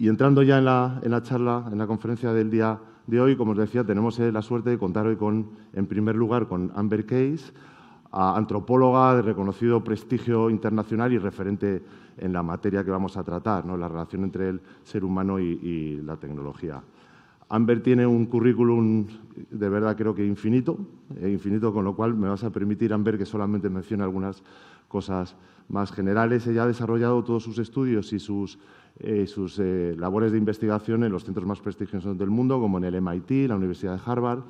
Y entrando ya en la charla, en la conferencia del día de hoy, como os decía, tenemos la suerte de contar hoy en primer lugar, con Amber Case, antropóloga de reconocido prestigio internacional y referente en la materia que vamos a tratar, ¿no? La relación entre el ser humano y la tecnología. Amber tiene un currículum de verdad creo que infinito, con lo cual me vas a permitir, Amber, que solamente mencione algunas cosas más generales. Ella ha desarrollado todos sus estudios y sus labores de investigación en los centros más prestigiosos del mundo, como en el MIT, la Universidad de Harvard.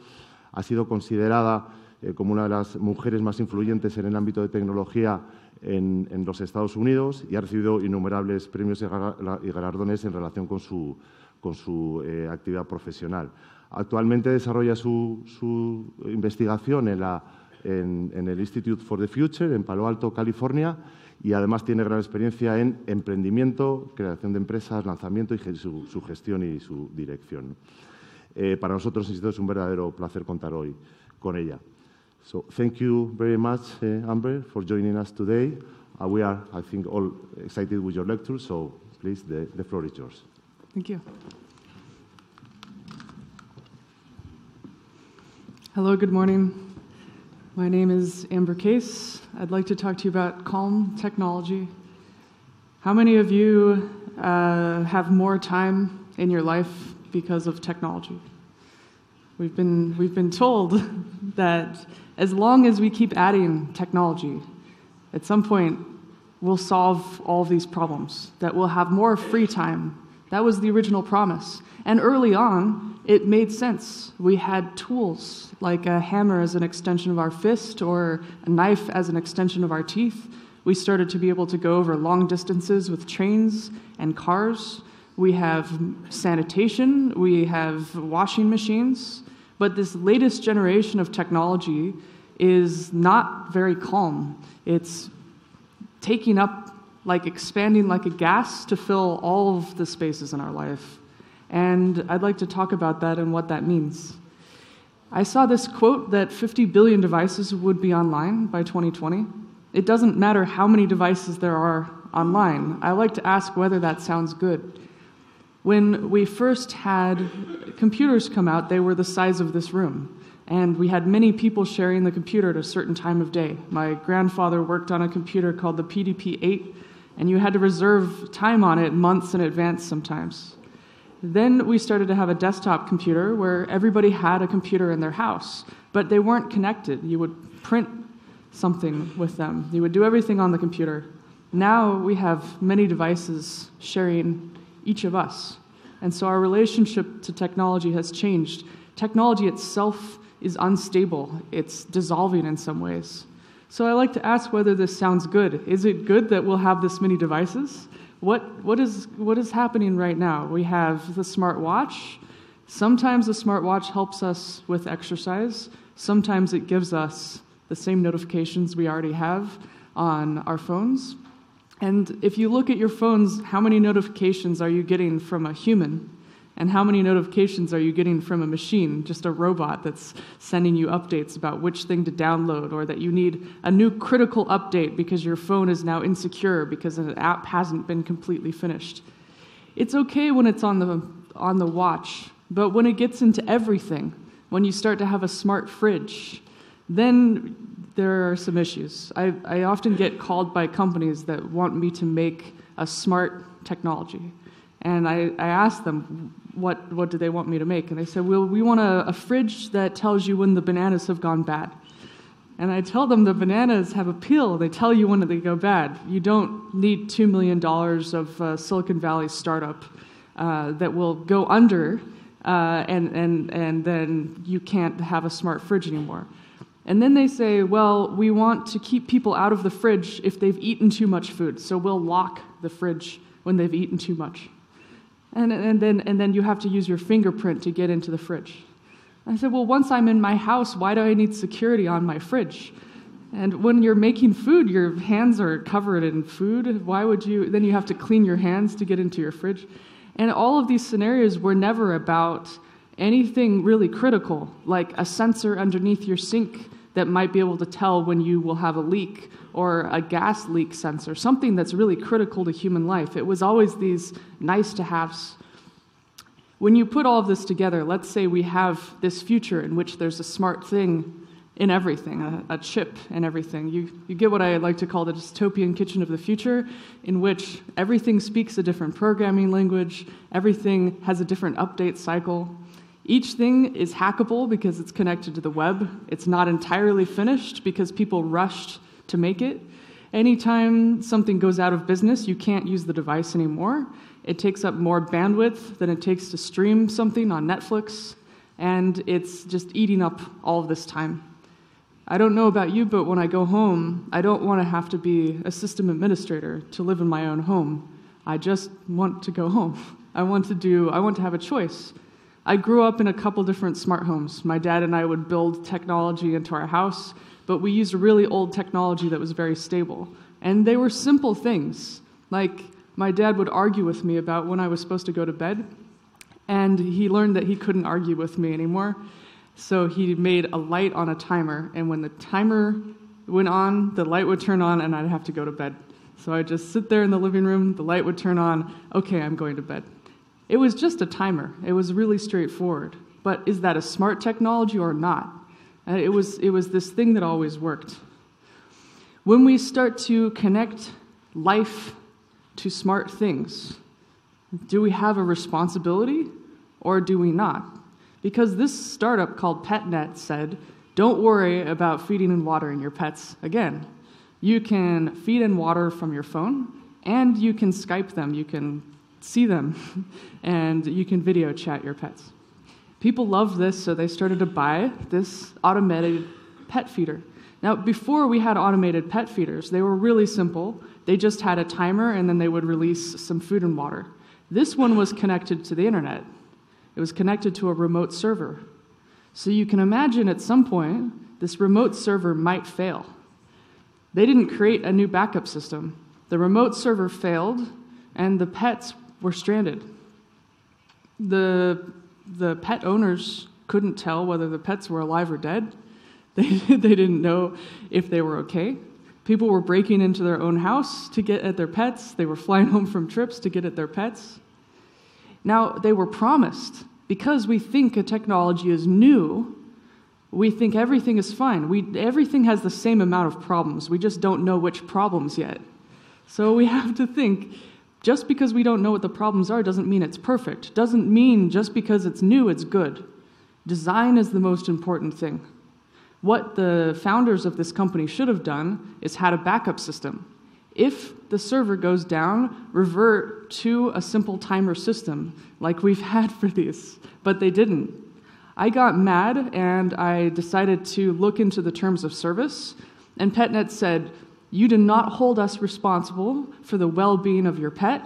Ha sido considerada como una de las mujeres más influyentes en el ámbito de tecnología en los Estados Unidos y ha recibido innumerables premios y galardones en relación con su actividad profesional. Actualmente desarrolla su investigación en el Institute for the Future, en Palo Alto, California, y además tiene gran experiencia en emprendimiento, creación de empresas, lanzamiento y su gestión y su dirección. Para nosotros, insisto, es un verdadero placer contar hoy con ella. So, thank you very much, Amber, for joining us today. We are, I think, all excited with your lecture, so please, the floor is yours. Thank you. Hello, good morning. My name is Amber Case. I'd like to talk to you about Calm Technology. How many of you have more time in your life because of technology? We've been told that as long as we keep adding technology, at some point we'll solve all these problems, that we'll have more free time. That was the original promise. And early on, it made sense. We had tools like a hammer as an extension of our fist or a knife as an extension of our teeth. We started to be able to go over long distances with trains and cars. We have sanitation, we have washing machines. But this latest generation of technology is not very calm. It's taking up, like expanding like a gas to fill all of the spaces in our life. And I'd like to talk about that and what that means. I saw this quote that 50 billion devices would be online by 2020. It doesn't matter how many devices there are online. I like to ask whether that sounds good. When we first had computers come out, they were the size of this room. And we had many people sharing the computer at a certain time of day. My grandfather worked on a computer called the PDP-8. And you had to reserve time on it months in advance sometimes. Then we started to have a desktop computer where everybody had a computer in their house, but they weren't connected. You would print something with them. You would do everything on the computer. Now we have many devices sharing each of us. And so our relationship to technology has changed. Technology itself is unstable. It's dissolving in some ways. So I like to ask whether this sounds good. Is it good that we'll have this many devices? What is happening right now? We have the smartwatch. Sometimes the smartwatch helps us with exercise. Sometimes it gives us the same notifications we already have on our phones. And if you look at your phones, how many notifications are you getting from a human? And how many notifications are you getting from a machine, just a robot that's sending you updates about which thing to download or that you need a new critical update because your phone is now insecure because an app hasn't been completely finished? It's okay when it's on the watch, but when it gets into everything, when you start to have a smart fridge, then there are some issues. I often get called by companies that want me to make a smart technology. And I asked them, what do they want me to make? And they said, well, we want a fridge that tells you when the bananas have gone bad. And I tell them the bananas have a peel. They tell you when they go bad. You don't need $2 million of Silicon Valley startup that will go under, and then you can't have a smart fridge anymore. And then they say, well, we want to keep people out of the fridge if they've eaten too much food. So we'll lock the fridge when they've eaten too much. And then you have to use your fingerprint to get into the fridge. I said, well, once I'm in my house, why do I need security on my fridge? And when you're making food, your hands are covered in food. Why would you? Then you have to clean your hands to get into your fridge. And all of these scenarios were never about anything really critical, like a sensor underneath your sink that might be able to tell when you will have a leak or a gas leak sensor, something that's really critical to human life. It was always these nice-to-haves. When you put all of this together, let's say we have this future in which there's a smart thing in everything, a chip in everything. You get what I like to call the dystopian kitchen of the future, in which everything speaks a different programming language, everything has a different update cycle. Each thing is hackable because it's connected to the web. It's not entirely finished because people rushed to make it. Anytime something goes out of business, you can't use the device anymore. It takes up more bandwidth than it takes to stream something on Netflix, and it's just eating up all of this time. I don't know about you, but when I go home, I don't want to have to be a system administrator to live in my own home. I just want to go home. I want to have a choice. I grew up in a couple different smart homes. My dad and I would build technology into our house, but we used really old technology that was very stable. And they were simple things. Like, my dad would argue with me about when I was supposed to go to bed, and he learned that he couldn't argue with me anymore. So he made a light on a timer, and when the timer went on, the light would turn on, and I'd have to go to bed. So I'd just sit there in the living room, the light would turn on, okay, I'm going to bed. It was just a timer. It was really straightforward. But is that a smart technology or not? It was this thing that always worked. When we start to connect life to smart things, do we have a responsibility or do we not? Because this startup called PetNet said, don't worry about feeding and watering your pets again. You can feed and water from your phone, and you can Skype them, you can see them, and you can video chat your pets. People loved this, so they started to buy this automated pet feeder. Now, before we had automated pet feeders, they were really simple. They just had a timer, and then they would release some food and water. This one was connected to the internet. It was connected to a remote server. So you can imagine at some point, this remote server might fail. They didn't create a new backup system. The remote server failed, and the pets were stranded. The pet owners couldn't tell whether the pets were alive or dead. They didn't know if they were okay. People were breaking into their own house to get at their pets. They were flying home from trips to get at their pets. Now, they were promised, because we think a technology is new, we think everything is fine. Everything has the same amount of problems. We just don't know which problems yet. So we have to think, just because we don't know what the problems are doesn't mean it's perfect. Doesn't mean just because it's new, it's good. Design is the most important thing. What the founders of this company should have done is had a backup system. If the server goes down, revert to a simple timer system like we've had for these, but they didn't. I got mad and I decided to look into the terms of service, and PetNet said, you do not hold us responsible for the well-being of your pet,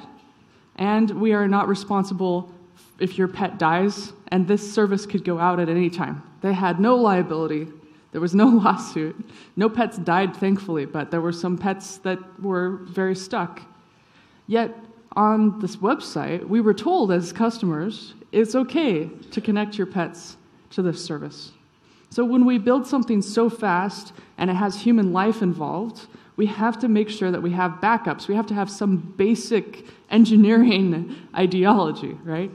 and we are not responsible if your pet dies, and this service could go out at any time. They had no liability. There was no lawsuit. No pets died, thankfully, but there were some pets that were very stuck. Yet, on this website, we were told as customers, it's okay to connect your pets to this service. So when we build something so fast and it has human life involved, we have to make sure that we have backups. We have to have some basic engineering ideology, right?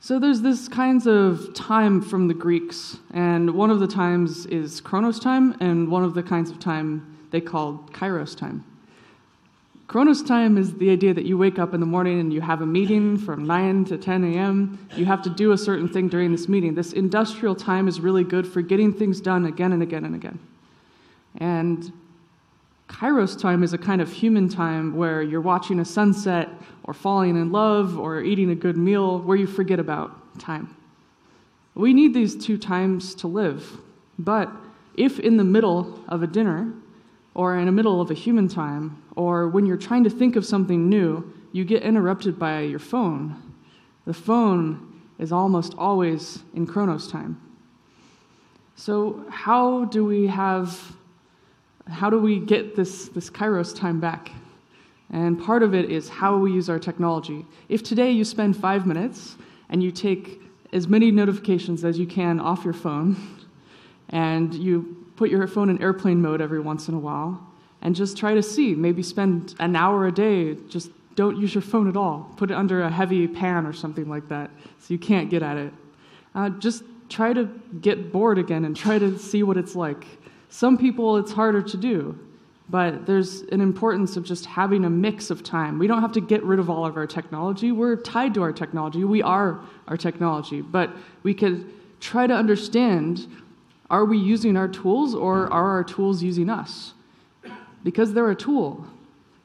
So there's this kinds of time from the Greeks, and one of the times is Chronos time, and one of the kinds of time they called Kairos time. Chronos time is the idea that you wake up in the morning and you have a meeting from 9 to 10 a.m. You have to do a certain thing during this meeting. This industrial time is really good for getting things done again and again and again. And Kairos time is a kind of human time where you're watching a sunset or falling in love or eating a good meal where you forget about time. We need these two times to live, but if in the middle of a dinner or in the middle of a human time or when you're trying to think of something new, you get interrupted by your phone. The phone is almost always in Chronos time. So how do we get this Kairos time back? And part of it is how we use our technology. If today you spend 5 minutes and you take as many notifications as you can off your phone, and you put your phone in airplane mode every once in a while, and just try to see, maybe spend an hour a day, just don't use your phone at all. Put it under a heavy pan or something like that, so you can't get at it. Just try to get bored again and try to see what it's like. Some people it's harder to do, but there's an importance of just having a mix of time. We don't have to get rid of all of our technology. We're tied to our technology. We are our technology. But we could try to understand, are we using our tools or are our tools using us? Because they're a tool.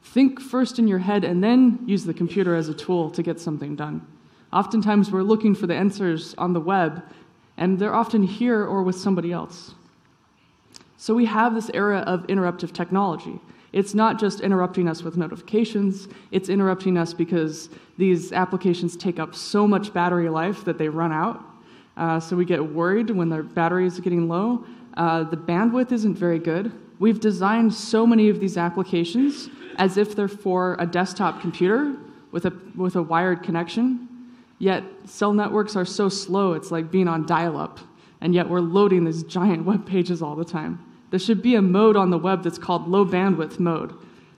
Think first in your head and then use the computer as a tool to get something done. Oftentimes we're looking for the answers on the web, and they're often here or with somebody else. So we have this era of interruptive technology. It's not just interrupting us with notifications, it's interrupting us because these applications take up so much battery life that they run out. So we get worried when their battery is getting low. The bandwidth isn't very good. We've designed so many of these applications as if they're for a desktop computer with a wired connection. Yet cell networks are so slow, it's like being on dial-up, and yet we're loading these giant web pages all the time. There should be a mode on the web that's called low bandwidth mode,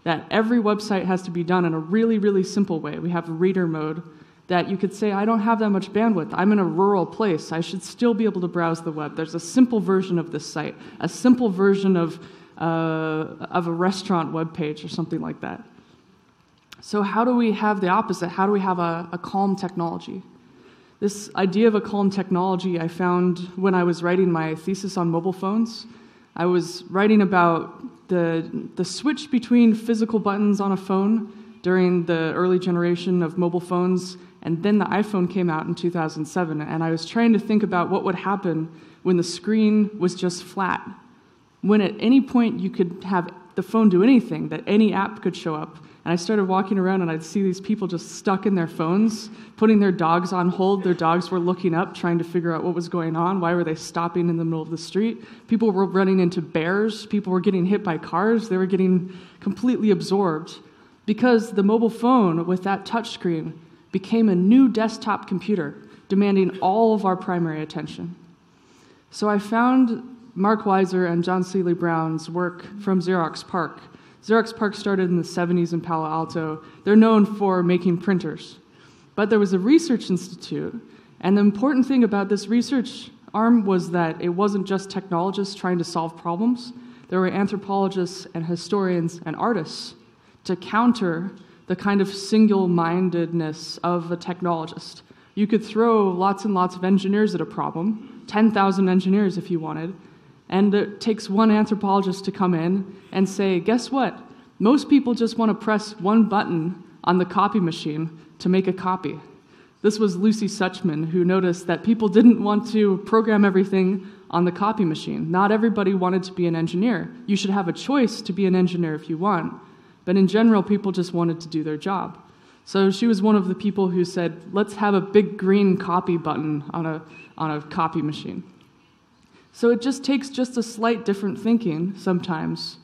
that every website has to be done in a really, really simple way. We have reader mode that you could say, I don't have that much bandwidth, I'm in a rural place, I should still be able to browse the web. There's a simple version of this site, a simple version of a restaurant web page or something like that. So how do we have the opposite? How do we have a calm technology? This idea of a calm technology I found when I was writing my thesis on mobile phones. I was writing about the switch between physical buttons on a phone during the early generation of mobile phones, and then the iPhone came out in 2007, and I was trying to think about what would happen when the screen was just flat, when at any point you could have the phone do anything, that any app could show up. And I started walking around and I'd see these people just stuck in their phones, putting their dogs on hold. Their dogs were looking up, trying to figure out what was going on. Why were they stopping in the middle of the street? People were running into bears. People were getting hit by cars. They were getting completely absorbed because the mobile phone with that touchscreen became a new desktop computer, demanding all of our primary attention. So I found Mark Weiser and John Seely Brown's work from Xerox PARC. Xerox PARC started in the 70s in Palo Alto. They're known for making printers. But there was a research institute, and the important thing about this research arm was that it wasn't just technologists trying to solve problems. There were anthropologists and historians and artists to counter the kind of single-mindedness of a technologist. You could throw lots and lots of engineers at a problem, 10,000 engineers if you wanted, and it takes one anthropologist to come in and say, guess what? Most people just want to press one button on the copy machine to make a copy. This was Lucy Suchman, who noticed that people didn't want to program everything on the copy machine. Not everybody wanted to be an engineer. You should have a choice to be an engineer if you want. But in general, people just wanted to do their job. So she was one of the people who said, let's have a big green copy button on a copy machine. So it just takes just a slight different thinking sometimes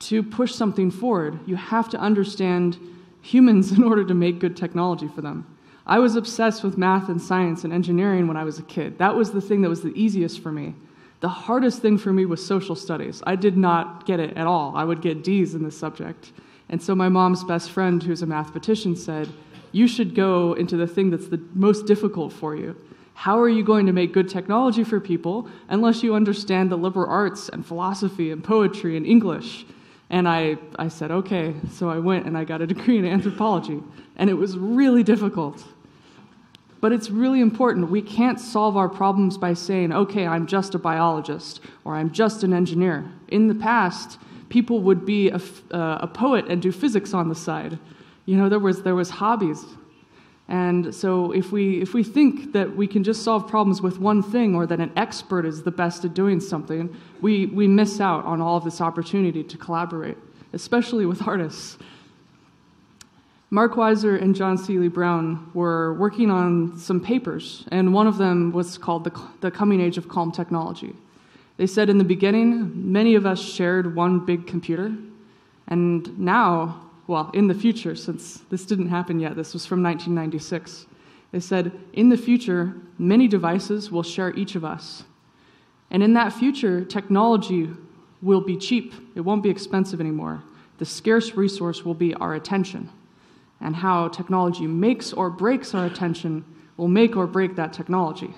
to push something forward. You have to understand humans in order to make good technology for them. I was obsessed with math and science and engineering when I was a kid. That was the thing that was the easiest for me. The hardest thing for me was social studies. I did not get it at all. I would get D's in this subject. And so my mom's best friend, who's a mathematician, said, you should go into the thing that's the most difficult for you. How are you going to make good technology for people unless you understand the liberal arts and philosophy and poetry and English? And I said, okay. So I went and I got a degree in anthropology. And it was really difficult. But it's really important. We can't solve our problems by saying, okay, I'm just a biologist or I'm just an engineer. In the past, people would be a poet and do physics on the side. You know, there was hobbies. And so if we think that we can just solve problems with one thing or that an expert is the best at doing something, we miss out on all of this opportunity to collaborate, especially with artists. Mark Weiser and John Seely Brown were working on some papers, and one of them was called The Coming Age of Calm Technology. They said in the beginning, many of us shared one big computer, and now, well, in the future, since this didn't happen yet, this was from 1996. They said, in the future, many devices will share each of us. And in that future, technology will be cheap. It won't be expensive anymore. The scarce resource will be our attention. And how technology makes or breaks our attention will make or break that technology.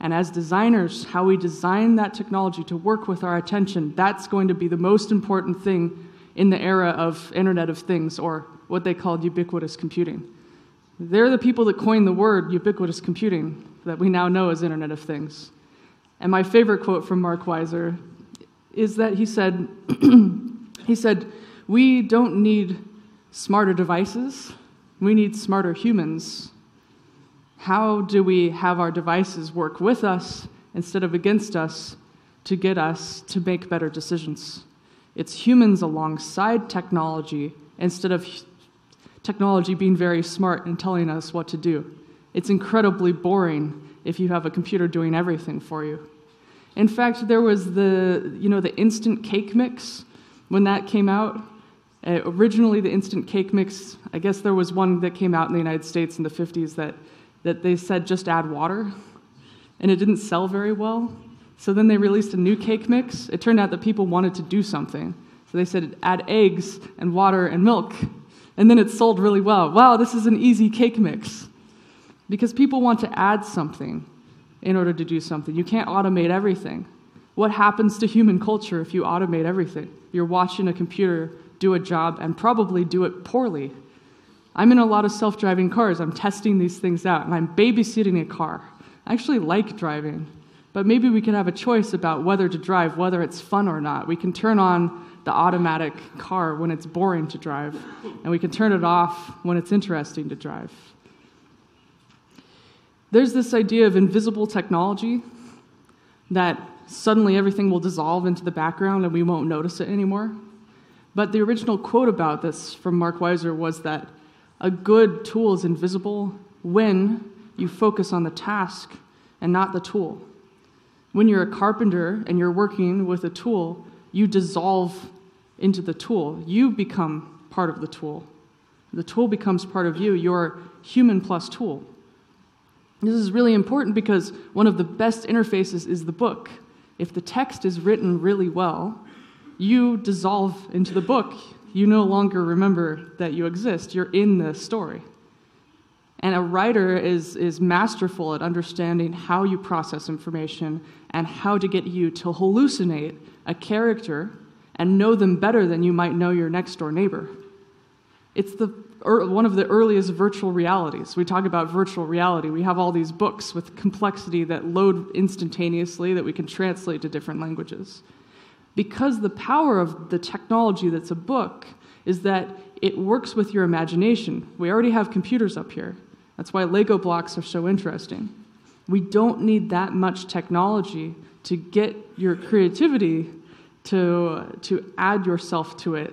And as designers, how we design that technology to work with our attention, that's going to be the most important thing in the era of Internet of Things, or what they called ubiquitous computing. They're the people that coined the word ubiquitous computing that we now know as Internet of Things. And my favorite quote from Mark Weiser is that he said, we don't need smarter devices, we need smarter humans. How do we have our devices work with us instead of against us to get us to make better decisions? It's humans alongside technology instead of technology being very smart and telling us what to do. It's incredibly boring if you have a computer doing everything for you. In fact, there was the instant cake mix when that came out. Originally, the instant cake mix, I guess there was one that came out in the United States in the 50s that they said just add water, and it didn't sell very well. So then they released a new cake mix. It turned out that people wanted to do something. So they said, add eggs and water and milk. And then it sold really well. Wow, this is an easy cake mix. Because people want to add something in order to do something. You can't automate everything. What happens to human culture if you automate everything? You're watching a computer do a job and probably do it poorly. I'm in a lot of self-driving cars. I'm testing these things out, and I'm babysitting a car. I actually like driving. But maybe we could have a choice about whether to drive, whether it's fun or not. We can turn on the automatic car when it's boring to drive, and we can turn it off when it's interesting to drive. There's this idea of invisible technology that suddenly everything will dissolve into the background and we won't notice it anymore. But the original quote about this from Mark Weiser was that a good tool is invisible when you focus on the task and not the tool. When you're a carpenter and you're working with a tool, you dissolve into the tool. You become part of the tool. The tool becomes part of you. You're human plus tool. This is really important because one of the best interfaces is the book. If the text is written really well, you dissolve into the book. You no longer remember that you exist. You're in the story. And a writer is masterful at understanding how you process information and how to get you to hallucinate a character and know them better than you might know your next-door neighbor. It's one of the earliest virtual realities. We talk about virtual reality. We have all these books with complexity that load instantaneously that we can translate to different languages. Because the power of the technology that's a book is that it works with your imagination. We already have computers up here. That's why Lego blocks are so interesting. We don't need that much technology to get your creativity to add yourself to it.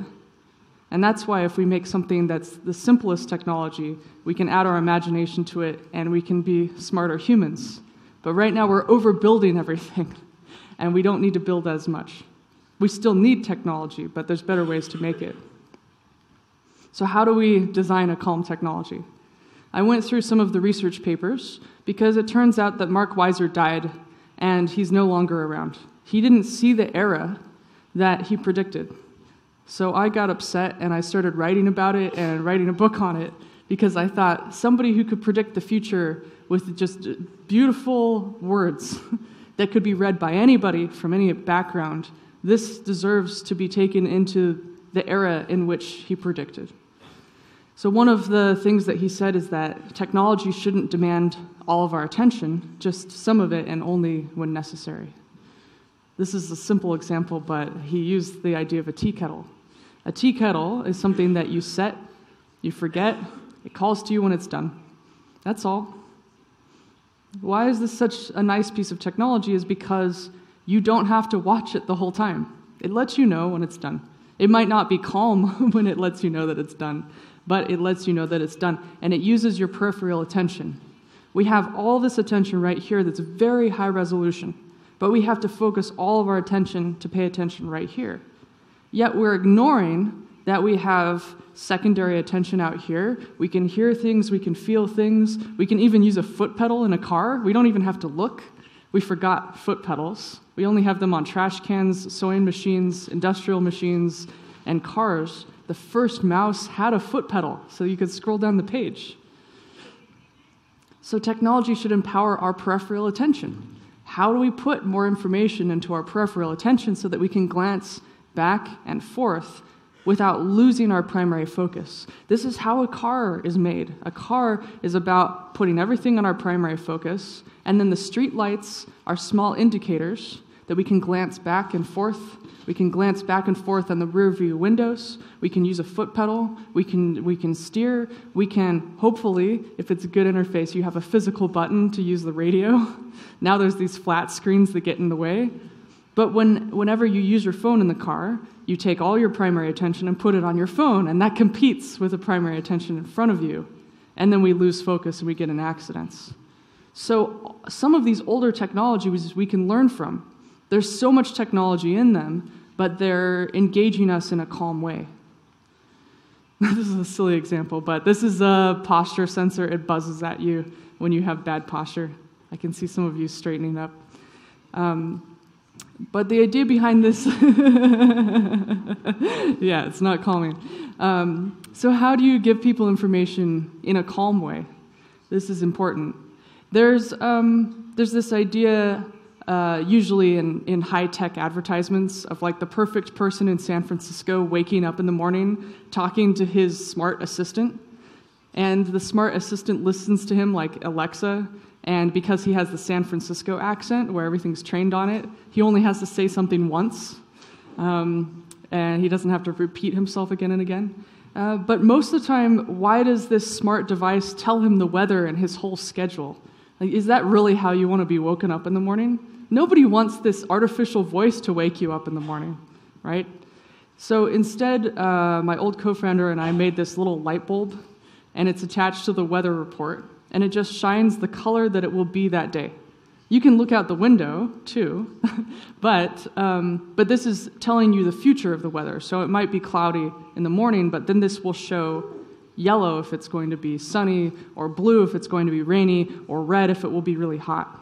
And that's why if we make something that's the simplest technology, we can add our imagination to it and we can be smarter humans. But right now we're overbuilding everything and we don't need to build as much. We still need technology, but there's better ways to make it. So how do we design a calm technology? I went through some of the research papers because it turns out that Mark Weiser died and he's no longer around. He didn't see the era that he predicted. So I got upset and I started writing about it and writing a book on it because I thought somebody who could predict the future with just beautiful words that could be read by anybody from any background, this deserves to be taken into the era in which he predicted. So one of the things that he said is that technology shouldn't demand all of our attention, just some of it and only when necessary. This is a simple example, but he used the idea of a tea kettle. A tea kettle is something that you set, you forget, it calls to you when it's done. That's all. Why is this such a nice piece of technology is because you don't have to watch it the whole time. It lets you know when it's done. It might not be calm when it lets you know that it's done, but it lets you know that it's done, and it uses your peripheral attention. We have all this attention right here that's very high resolution, but we have to focus all of our attention to pay attention right here. Yet we're ignoring that we have secondary attention out here. We can hear things, we can feel things, we can even use a foot pedal in a car. We don't even have to look. We forgot foot pedals. We only have them on trash cans, sewing machines, industrial machines, and cars. The first mouse had a foot pedal, so you could scroll down the page. So technology should empower our peripheral attention. How do we put more information into our peripheral attention so that we can glance back and forth without losing our primary focus? This is how a car is made. A car is about putting everything on our primary focus, and then the street lights are small indicators that we can glance back and forth. We can glance back and forth on the rearview windows. We can use a foot pedal. We can steer. We can, hopefully, if it's a good interface, you have a physical button to use the radio. Now there's these flat screens that get in the way. But whenever you use your phone in the car, you take all your primary attention and put it on your phone, and that competes with the primary attention in front of you. And then we lose focus and we get in accidents. So some of these older technologies we can learn from. There's so much technology in them, but they're engaging us in a calm way. This is a silly example, but this is a posture sensor. It buzzes at you when you have bad posture. I can see some of you straightening up. But the idea behind this, yeah, it's not calming. So how do you give people information in a calm way? This is important. There's this idea, usually in high-tech advertisements, of like the perfect person in San Francisco waking up in the morning, talking to his smart assistant. And the smart assistant listens to him like Alexa. And because he has the San Francisco accent, where everything's trained on it, he only has to say something once. And he doesn't have to repeat himself again and again. But most of the time, why does this smart device tell him the weather and his whole schedule? Like, is that really how you want to be woken up in the morning? Nobody wants this artificial voice to wake you up in the morning, right? So instead, my old co-founder and I made this little light bulb, and it's attached to the weather report. And it just shines the color that it will be that day. You can look out the window, too, but this is telling you the future of the weather. So it might be cloudy in the morning, but then this will show yellow if it's going to be sunny, or blue if it's going to be rainy, or red if it will be really hot.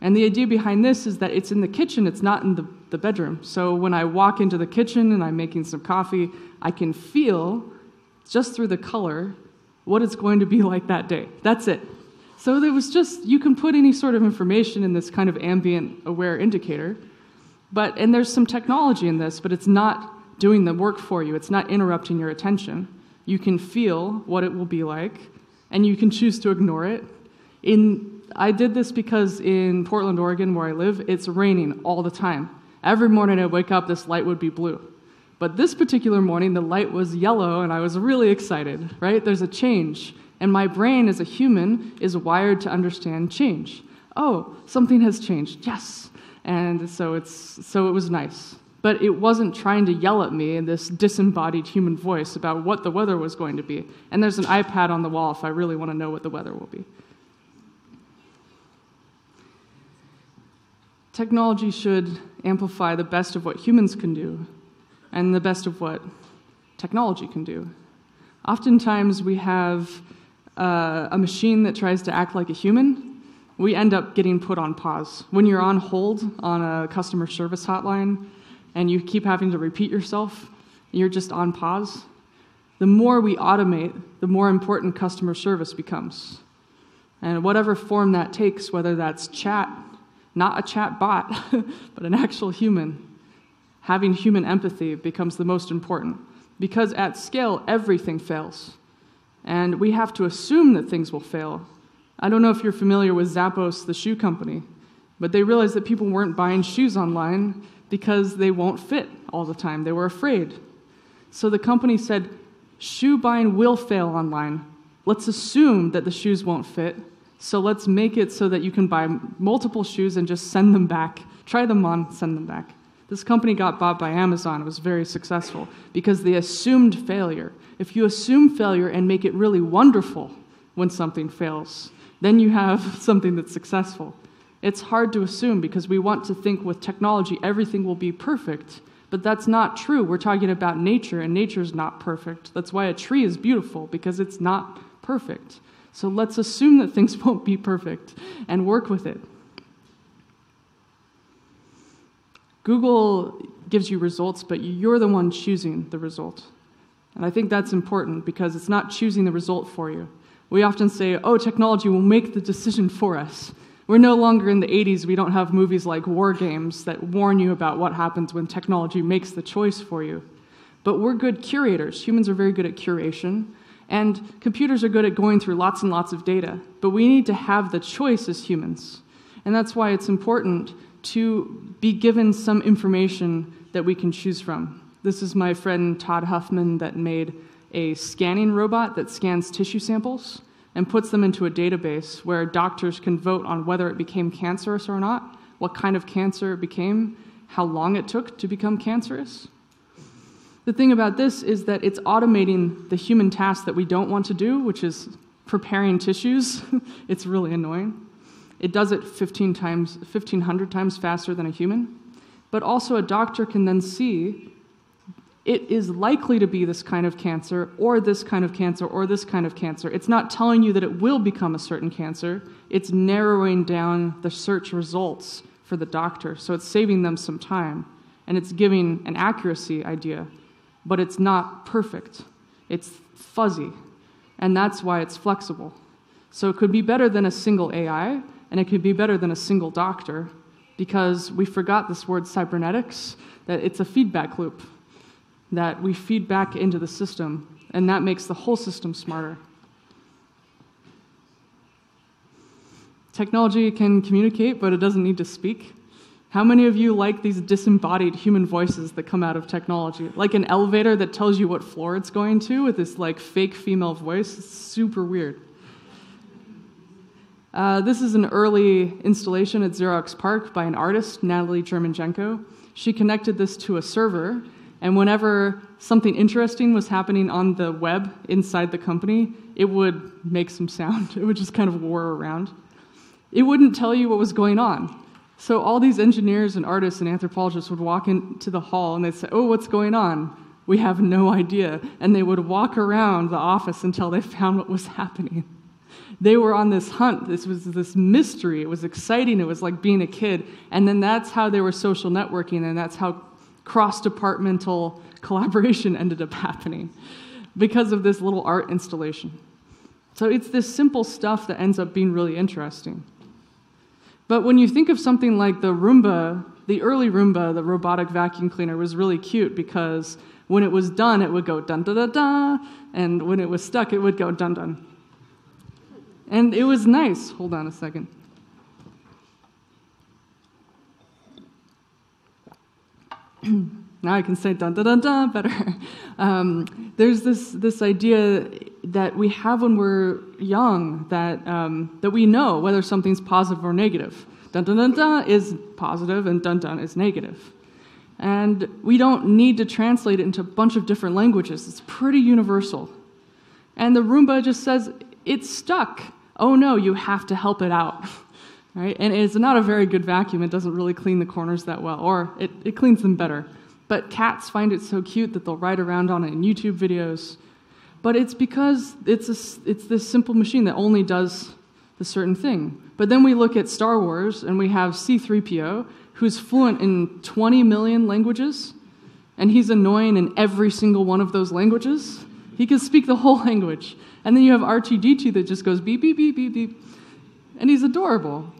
And the idea behind this is that it's in the kitchen, it's not in the bedroom. So when I walk into the kitchen and I'm making some coffee, I can feel, just through the color, what it's going to be like that day. That's it. So there was just, you can put any sort of information in this kind of ambient aware indicator, and there's some technology in this, but it's not doing the work for you. It's not interrupting your attention. You can feel what it will be like, and you can choose to ignore it. I did this because in Portland, Oregon, where I live, it's raining all the time. Every morning I wake up, this light would be blue. But this particular morning, the light was yellow, and I was really excited, right? There's a change. And my brain, as a human, is wired to understand change. Oh, something has changed, yes. And so it was nice. But it wasn't trying to yell at me in this disembodied human voice about what the weather was going to be. And there's an iPad on the wall if I really want to know what the weather will be. Technology should amplify the best of what humans can do, and the best of what technology can do. Oftentimes we have a machine that tries to act like a human. We end up getting put on pause. When you're on hold on a customer service hotline and you keep having to repeat yourself, you're just on pause. The more we automate, the more important customer service becomes. And whatever form that takes, whether that's chat, not a chat bot, but an actual human, having human empathy becomes the most important, because at scale, everything fails. And we have to assume that things will fail. I don't know if you're familiar with Zappos, the shoe company, but they realized that people weren't buying shoes online because they won't fit all the time. They were afraid. So the company said, shoe buying will fail online. Let's assume that the shoes won't fit. So let's make it so that you can buy multiple shoes and just send them back. Try them on, send them back. This company got bought by Amazon. It was very successful because they assumed failure. If you assume failure and make it really wonderful when something fails, then you have something that's successful. It's hard to assume because we want to think with technology everything will be perfect, But that's not true. We're talking about nature, and nature's not perfect. That's why a tree is beautiful, because it's not perfect. So let's assume that things won't be perfect and work with it. Google gives you results, but you're the one choosing the result. And I think that's important, because it's not choosing the result for you. We often say, oh, technology will make the decision for us. We're no longer in the 80s. We don't have movies like War Games that warn you about what happens when technology makes the choice for you. But we're good curators. Humans are very good at curation. And computers are good at going through lots and lots of data. But we need to have the choice as humans. And that's why it's important to be given some information that we can choose from. This is my friend Todd Huffman that made a scanning robot that scans tissue samples and puts them into a database where doctors can vote on whether it became cancerous or not, what kind of cancer it became, how long it took to become cancerous. The thing about this is that it's automating the human task that we don't want to do, which is preparing tissues. It's really annoying. It does it 1,500 times faster than a human. But also a doctor can then see it is likely to be this kind of cancer, or this kind of cancer, or this kind of cancer. It's not telling you that it will become a certain cancer. It's narrowing down the search results for the doctor. So it's saving them some time, and it's giving an accuracy idea. But it's not perfect. It's fuzzy, and that's why it's flexible. So it could be better than a single AI, and it could be better than a single doctor, because we forgot this word cybernetics, that it's a feedback loop, that we feed back into the system, and that makes the whole system smarter. Technology can communicate, but it doesn't need to speak. How many of you like these disembodied human voices that come out of technology? Like an elevator that tells you what floor it's going to with this like fake female voice? It's super weird. This is an early installation at Xerox PARC by an artist, Natalie Germanjenko. She connected this to a server, and whenever something interesting was happening on the web inside the company, it would make some sound. It would just kind of whir around. It wouldn't tell you what was going on. So all these engineers and artists and anthropologists would walk into the hall and they'd say, oh, what's going on? We have no idea. And they would walk around the office until they found what was happening. They were on this hunt. This was this mystery. It was exciting. It was like being a kid. And then that's how they were social networking, and that's how cross-departmental collaboration ended up happening because of this little art installation. So it's this simple stuff that ends up being really interesting. But when you think of something like the Roomba, the early Roomba, the robotic vacuum cleaner, was really cute because when it was done, it would go dun-dun-dun-dun, and when it was stuck, it would go dun-dun. And it was nice. Hold on a second. Now I can say dun-dun-dun-dun better. There's this idea that we have when we're young that we know whether something's positive or negative. Dun-dun-dun-dun is positive and dun-dun is negative. And we don't need to translate it into a bunch of different languages. It's pretty universal. And the Roomba just says, it's stuck. Oh no, you have to help it out. Right? And it's not a very good vacuum. It doesn't really clean the corners that well, or it cleans them better. But cats find it so cute that they'll ride around on it in YouTube videos. But it's because it's this simple machine that only does the certain thing. But then we look at Star Wars, and we have C-3PO, who's fluent in 20 million languages, and he's annoying in every single one of those languages. He can speak the whole language. And then you have R2-D2 that just goes beep, beep, beep, beep, beep. And he's adorable.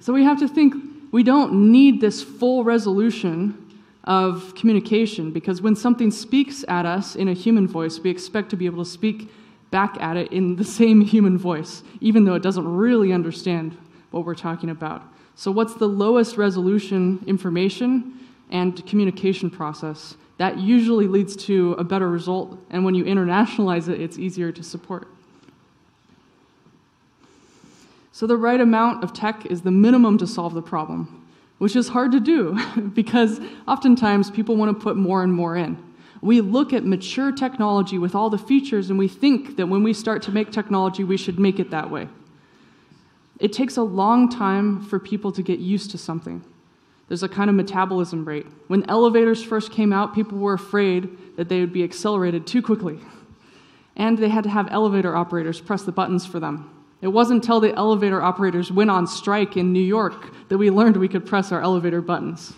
So we have to think, we don't need this full resolution of communication, because when something speaks at us in a human voice, we expect to be able to speak back at it in the same human voice, even though it doesn't really understand what we're talking about. So what's the lowest resolution information and communication process? That usually leads to a better result, and when you internationalize it, it's easier to support. So the right amount of tech is the minimum to solve the problem, which is hard to do because oftentimes people want to put more and more in. We look at mature technology with all the features and we think that when we start to make technology, we should make it that way. It takes a long time for people to get used to something. There's a kind of metabolism rate. When elevators first came out, people were afraid that they would be accelerated too quickly. And they had to have elevator operators press the buttons for them. It wasn't until the elevator operators went on strike in New York that we learned we could press our elevator buttons.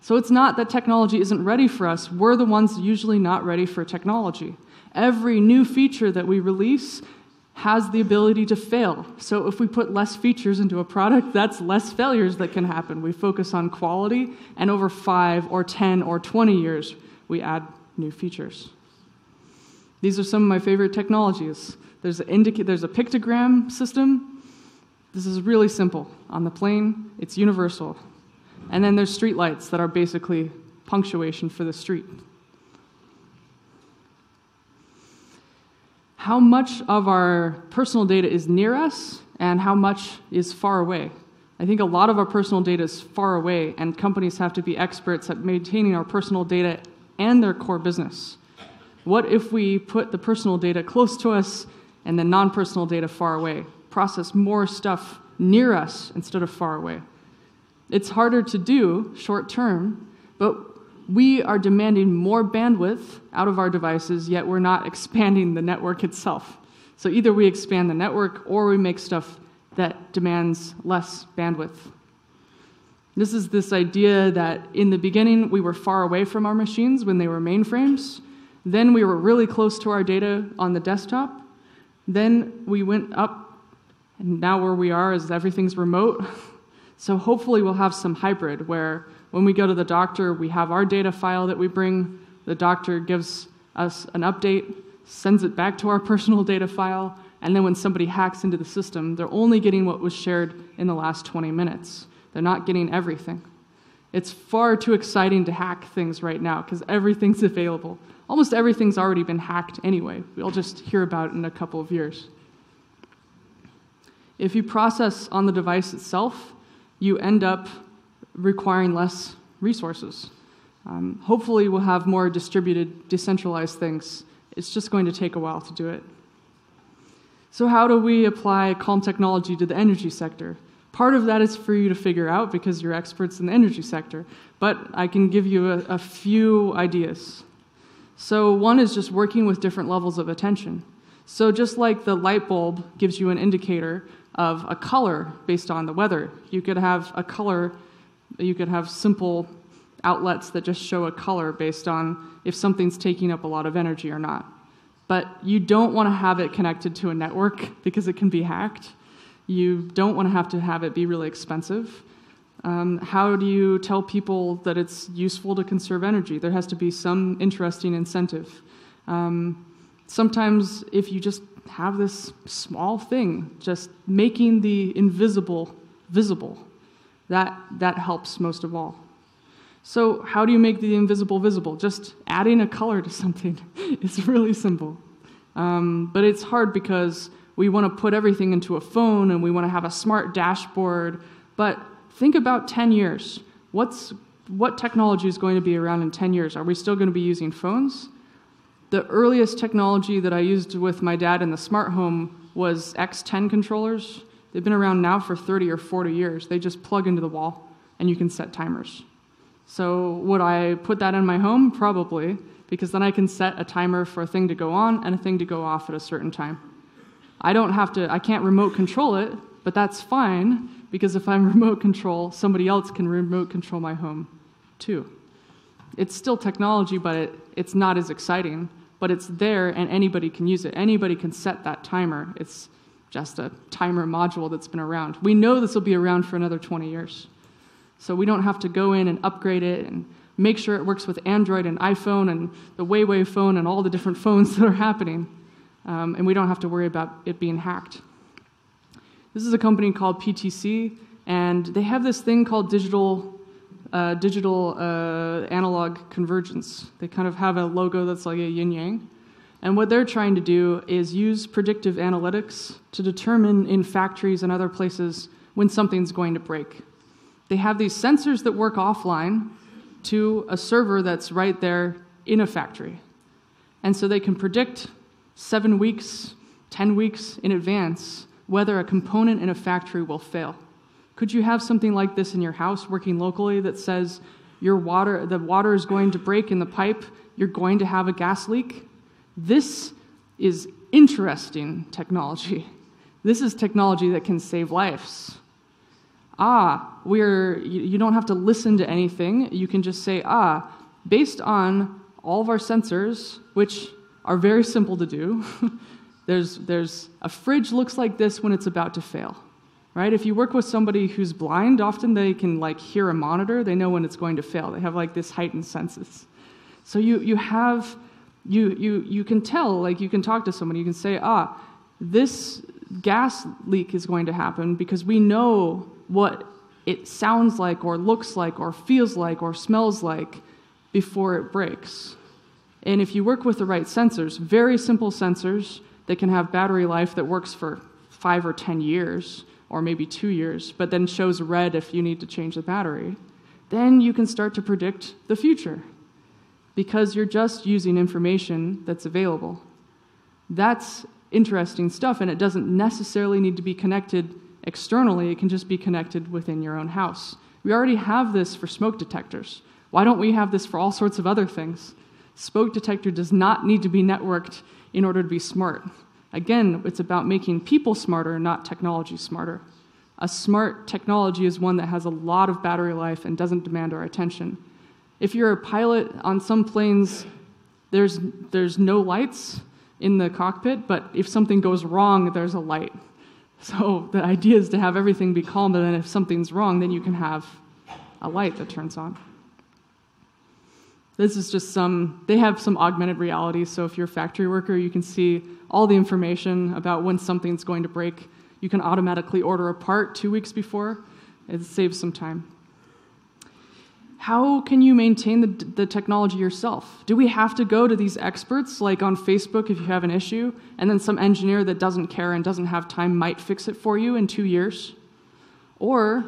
So it's not that technology isn't ready for us. We're the ones usually not ready for technology. Every new feature that we release has the ability to fail. So if we put less features into a product, that's less failures that can happen. We focus on quality, and over 5 or 10 or 20 years, we add new features. These are some of my favorite technologies. There's a pictogram system. This is really simple. On the plane, it's universal. And then there's streetlights that are basically punctuation for the street. How much of our personal data is near us and how much is far away? I think a lot of our personal data is far away, and companies have to be experts at maintaining our personal data and their core business. What if we put the personal data close to us and the non-personal data far away? Process more stuff near us instead of far away. It's harder to do short term, but we are demanding more bandwidth out of our devices, yet we're not expanding the network itself. So either we expand the network or we make stuff that demands less bandwidth. This is this idea that in the beginning we were far away from our machines when they were mainframes. Then we were really close to our data on the desktop. Then we went up, and now where we are is everything's remote. So hopefully we'll have some hybrid where when we go to the doctor, we have our data file that we bring, the doctor gives us an update, sends it back to our personal data file, and then when somebody hacks into the system, they're only getting what was shared in the last 20 minutes. They're not getting everything. It's far too exciting to hack things right now because everything's available. Almost everything's already been hacked anyway. We'll just hear about it in a couple of years. If you process on the device itself, you end up requiring less resources. Hopefully we'll have more distributed, decentralized things. It's just going to take a while to do it. So how do we apply Calm Technology to the energy sector? Part of that is for you to figure out because you're experts in the energy sector, but I can give you a few ideas. So one is just working with different levels of attention. So just like the light bulb gives you an indicator of a color based on the weather. You could have a color, you could have simple outlets that just show a color based on if something's taking up a lot of energy or not. But you don't want to have it connected to a network because it can be hacked. You don't want to have it be really expensive. How do you tell people that it's useful to conserve energy? There has to be some interesting incentive. Sometimes if you just have this small thing, just making the invisible visible. That helps most of all. So how do you make the invisible visible? Just adding a color to something is really simple. But it's hard because we want to put everything into a phone and we want to have a smart dashboard. But think about 10 years. What technology is going to be around in 10 years? Are we still going to be using phones? The earliest technology that I used with my dad in the smart home was X10 controllers. They've been around now for 30 or 40 years. They just plug into the wall, and you can set timers. So would I put that in my home? Probably, because then I can set a timer for a thing to go on and a thing to go off at a certain time. I can't remote control it, but that's fine, because if I'm remote control, somebody else can remote control my home too. It's still technology, but it's not as exciting. But it's there, and anybody can use it. Anybody can set that timer. It's just a timer module that's been around. We know this will be around for another 20 years. So we don't have to go in and upgrade it and make sure it works with Android and iPhone and the Huawei phone and all the different phones that are happening. And we don't have to worry about it being hacked. This is a company called PTC, and they have this thing called digital analog convergence. They kind of have a logo that's like a yin-yang. And what they're trying to do is use predictive analytics to determine in factories and other places when something's going to break. They have these sensors that work offline to a server that's right there in a factory. And so they can predict 7 weeks, 10 weeks in advance whether a component in a factory will fail. Could you have something like this in your house working locally that says the water is going to break in the pipe, you're going to have a gas leak? This is interesting technology. This is technology that can save lives. Ah, you don't have to listen to anything. You can just say, ah, based on all of our sensors, which are very simple to do, there's a fridge looks like this when it's about to fail, right? If you work with somebody who's blind, often they can like hear a monitor, they know when it's going to fail. They have like this heightened senses. So you can tell, like you can talk to somebody, you can say, ah, this gas leak is going to happen because we know what it sounds like or looks like or feels like or smells like before it breaks. And if you work with the right sensors, very simple sensors that can have battery life that works for 5 or 10 years, or maybe 2 years, but then shows red if you need to change the battery, then you can start to predict the future because you're just using information that's available. That's interesting stuff, and it doesn't necessarily need to be connected externally. It can just be connected within your own house. We already have this for smoke detectors. Why don't we have this for all sorts of other things? Smoke detector does not need to be networked in order to be smart. Again, it's about making people smarter, not technology smarter. A smart technology is one that has a lot of battery life and doesn't demand our attention. If you're a pilot on some planes, there's no lights in the cockpit, but if something goes wrong, there's a light. So the idea is to have everything be calm, and then if something's wrong, then you can have a light that turns on. This is just they have some augmented reality, so if you're a factory worker, you can see all the information about when something's going to break. You can automatically order a part 2 weeks before. It saves some time. How can you maintain the technology yourself? Do we have to go to these experts, like on Facebook if you have an issue, and then some engineer that doesn't care and doesn't have time might fix it for you in 2 years? Or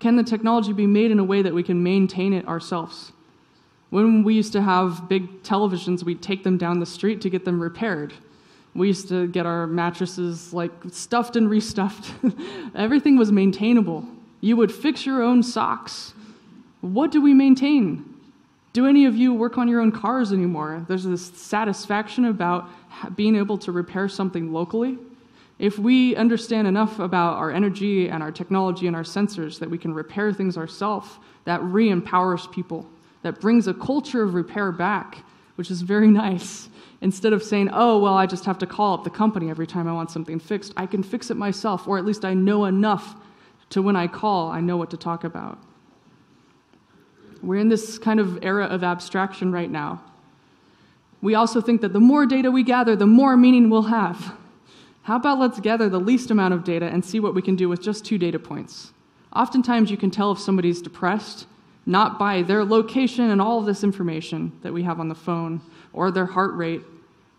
can the technology be made in a way that we can maintain it ourselves? When we used to have big televisions, we'd take them down the street to get them repaired. We used to get our mattresses like stuffed and restuffed. Everything was maintainable. You would fix your own socks. What do we maintain? Do any of you work on your own cars anymore? There's this satisfaction about being able to repair something locally. If we understand enough about our energy and our technology and our sensors that we can repair things ourselves, that re-empowers people. That brings a culture of repair back, which is very nice. Instead of saying, oh, well, I just have to call up the company every time I want something fixed, I can fix it myself, or at least I know enough to when I call, I know what to talk about. We're in this kind of era of abstraction right now. We also think that the more data we gather, the more meaning we'll have. How about let's gather the least amount of data and see what we can do with just 2 data points? Oftentimes you can tell if somebody's depressed, not by their location and all of this information that we have on the phone, or their heart rate,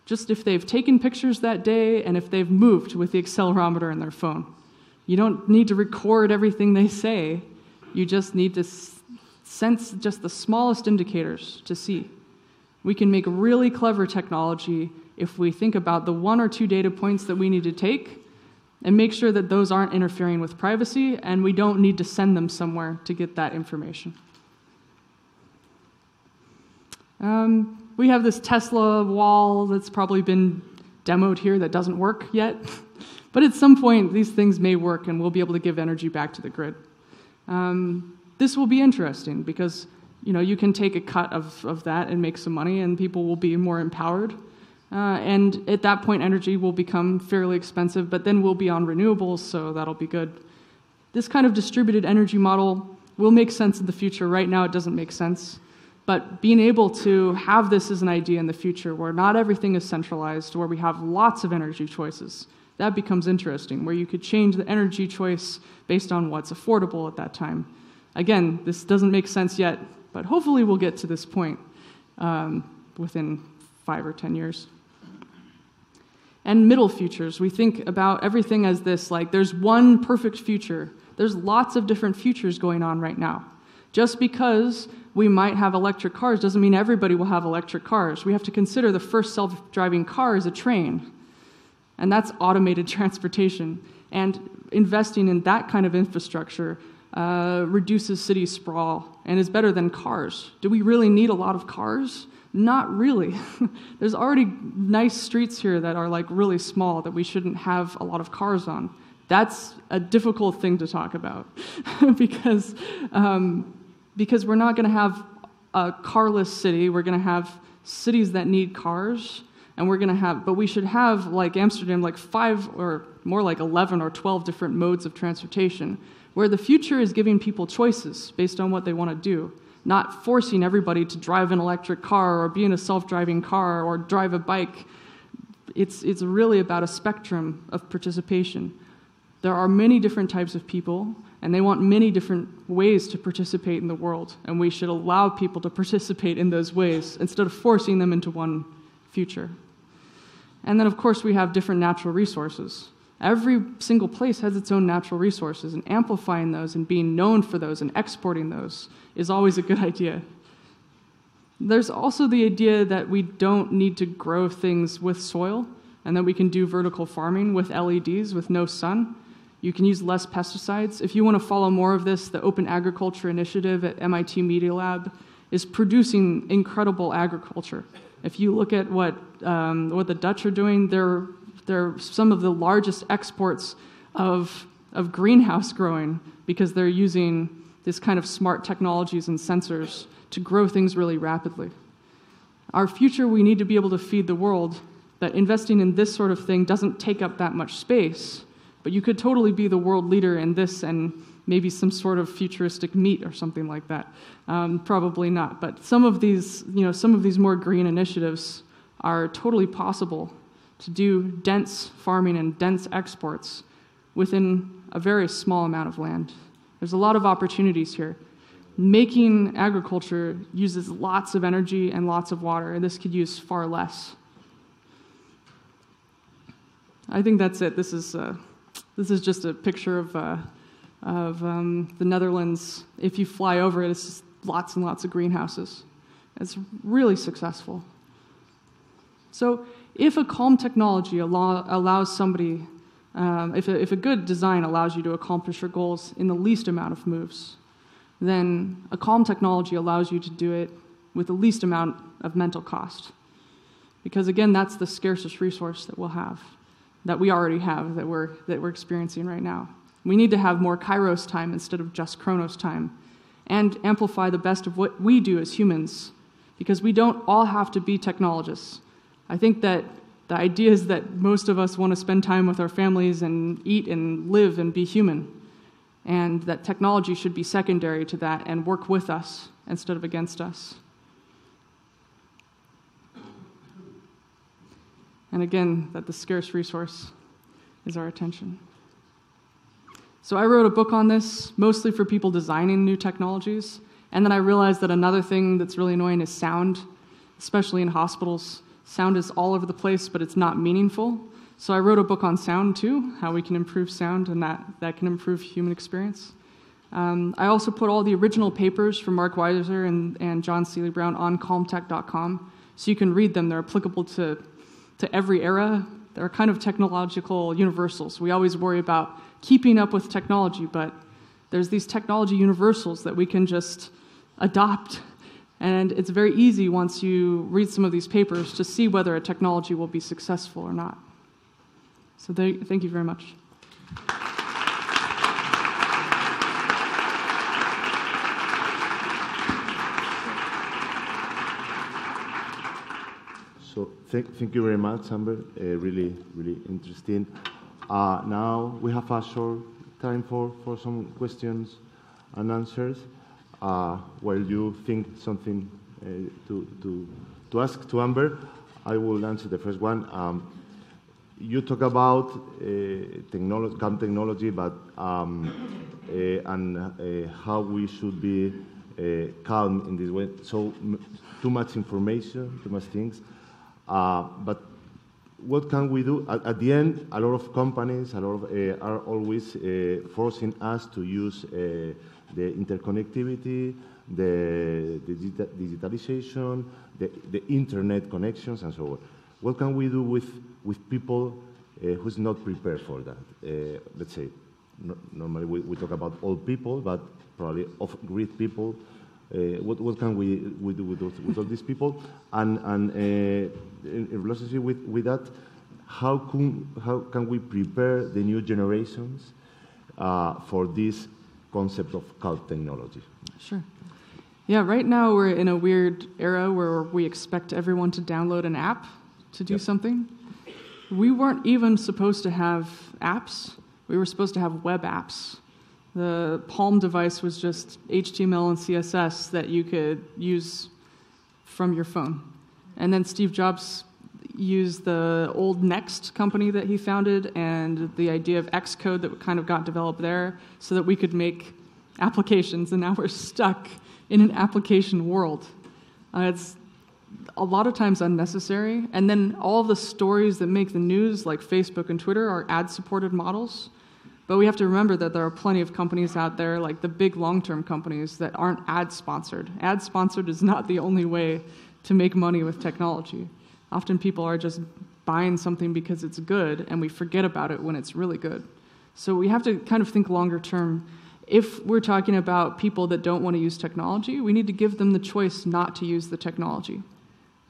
just if they've taken pictures that day and if they've moved with the accelerometer in their phone. You don't need to record everything they say. You just need to sense just the smallest indicators to see. We can make really clever technology if we think about the 1 or 2 data points that we need to take and make sure that those aren't interfering with privacy, and we don't need to send them somewhere to get that information. We have this Tesla wall that's probably been demoed here that doesn't work yet. But at some point, these things may work, and we'll be able to give energy back to the grid. This will be interesting because you can take a cut of that and make some money, and people will be more empowered. And at that point, energy will become fairly expensive, but then we'll be on renewables, so that'll be good. This kind of distributed energy model will make sense in the future. Right now, it doesn't make sense. But being able to have this as an idea in the future where not everything is centralized, where we have lots of energy choices, that becomes interesting, where you could change the energy choice based on what's affordable at that time. Again, this doesn't make sense yet, but hopefully we'll get to this point within 5 or 10 years. And middle futures, we think about everything as this, like there's one perfect future. There's lots of different futures going on right now. Just because we might have electric cars doesn't mean everybody will have electric cars. We have to consider the first self-driving car is a train, and that's automated transportation. And investing in that kind of infrastructure reduces city sprawl, and is better than cars. Do we really need a lot of cars? Not really. There's already nice streets here that are like really small that we shouldn't have a lot of cars on. That's a difficult thing to talk about because we're not going to have a carless city. We're going to have cities that need cars, and we're going to have, but we should have, like Amsterdam, like 5 or more like 11 or 12 different modes of transportation, where the future is giving people choices based on what they want to do, not forcing everybody to drive an electric car or be in a self-driving car or drive a bike. It's really about a spectrum of participation. There are many different types of people, and they want many different ways to participate in the world, and we should allow people to participate in those ways instead of forcing them into one future. And then, of course, we have different natural resources. Every single place has its own natural resources, and amplifying those and being known for those and exporting those is always a good idea. There's also the idea that we don't need to grow things with soil, and that we can do vertical farming with LEDs, with no sun. You can use less pesticides. If you want to follow more of this, the Open Agriculture Initiative at MIT Media Lab is producing incredible agriculture. If you look at what the Dutch are doing, they're some of the largest exports of greenhouse growing, because they're using this kind of smart technologies and sensors to grow things really rapidly. Our future, we need to be able to feed the world, but investing in this sort of thing doesn't take up that much space, but you could totally be the world leader in this and maybe some sort of futuristic meat or something like that. Probably not, but some of these more green initiatives are totally possible to do dense farming and dense exports within a very small amount of land. There's a lot of opportunities here. Making agriculture uses lots of energy and lots of water, and this could use far less. I think that's it. This is just a picture of the Netherlands. If you fly over it, it's just lots and lots of greenhouses. It's really successful. So, if a calm technology allows somebody, if a good design allows you to accomplish your goals in the least amount of moves, then a calm technology allows you to do it with the least amount of mental cost. Because again, that's the scarcest resource that we'll have, that we already have, that we're experiencing right now. We need to have more Kairos time instead of just Chronos time, and amplify the best of what we do as humans, because we don't all have to be technologists. I think that the idea is that most of us want to spend time with our families and eat and live and be human, and that technology should be secondary to that and work with us instead of against us. And again, that the scarce resource is our attention. So I wrote a book on this, mostly for people designing new technologies, and then I realized that another thing that's really annoying is sound, especially in hospitals. Sound is all over the place, but it's not meaningful. So I wrote a book on sound too, how we can improve sound, and that can improve human experience. I also put all the original papers from Mark Weiser and John Seely Brown on calmtech.com, so you can read them. They're applicable to every era. They're kind of technological universals. We always worry about keeping up with technology, but there's these technology universals that we can just adopt. And it's very easy, once you read some of these papers, to see whether a technology will be successful or not. So thank you very much. So thank you very much, Amber. Really, really interesting. Now we have a short time for some questions and answers. While you think something to ask to Amber, I will answer the first one. You talk about calm technology, but and how we should be calm in this way. So too much information, too much things. But what can we do? At the end, a lot of companies are always forcing us to use. The interconnectivity, the digitalization, the internet connections, and so on. What can we do with people who's not prepared for that? Let's say, normally we talk about old people, but probably off-grid people. What can we do with all these people? And in relationship with that, how can we prepare the new generations for this concept of cloud technology? Sure. Yeah, right now we're in a weird era where we expect everyone to download an app to do something. We weren't even supposed to have apps. We were supposed to have web apps. The Palm device was just HTML and CSS that you could use from your phone. And then Steve Jobs used the old Next company that he founded and the idea of Xcode that kind of got developed there so that we could make applications, and now we're stuck in an application world. It's a lot of times unnecessary. And then all the stories that make the news, like Facebook and Twitter, are ad-supported models. But we have to remember that there are plenty of companies out there, like the big long-term companies, that aren't ad-sponsored. Ad-sponsored is not the only way to make money with technology. Often people are just buying something because it's good, and we forget about it when it's really good. So we have to kind of think longer term. If we're talking about people that don't want to use technology, we need to give them the choice not to use the technology.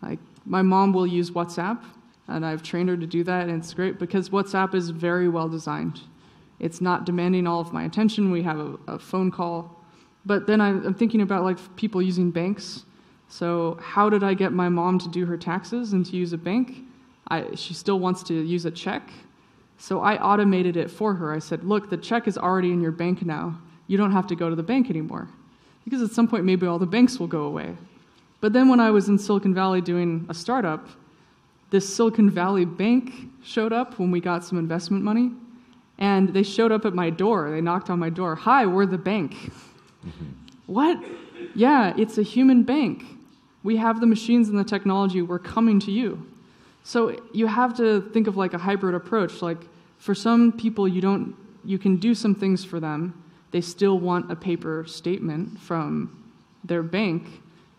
Like, my mom will use WhatsApp, and I've trained her to do that, and it's great because WhatsApp is very well designed. It's not demanding all of my attention. We have a phone call. But then I'm thinking about like people using banks. So how did I get my mom to do her taxes and to use a bank? She still wants to use a check. So I automated it for her. I said, look, the check is already in your bank now. You don't have to go to the bank anymore. Because at some point, maybe all the banks will go away. But then when I was in Silicon Valley doing a startup, this Silicon Valley bank showed up when we got some investment money. And they showed up at my door. They knocked on my door. Hi, we're the bank. What? Yeah, it's a human bank. We have the machines and the technology. We're coming to you. So you have to think of like a hybrid approach. Like for some people, you can do some things for them. They still want a paper statement from their bank,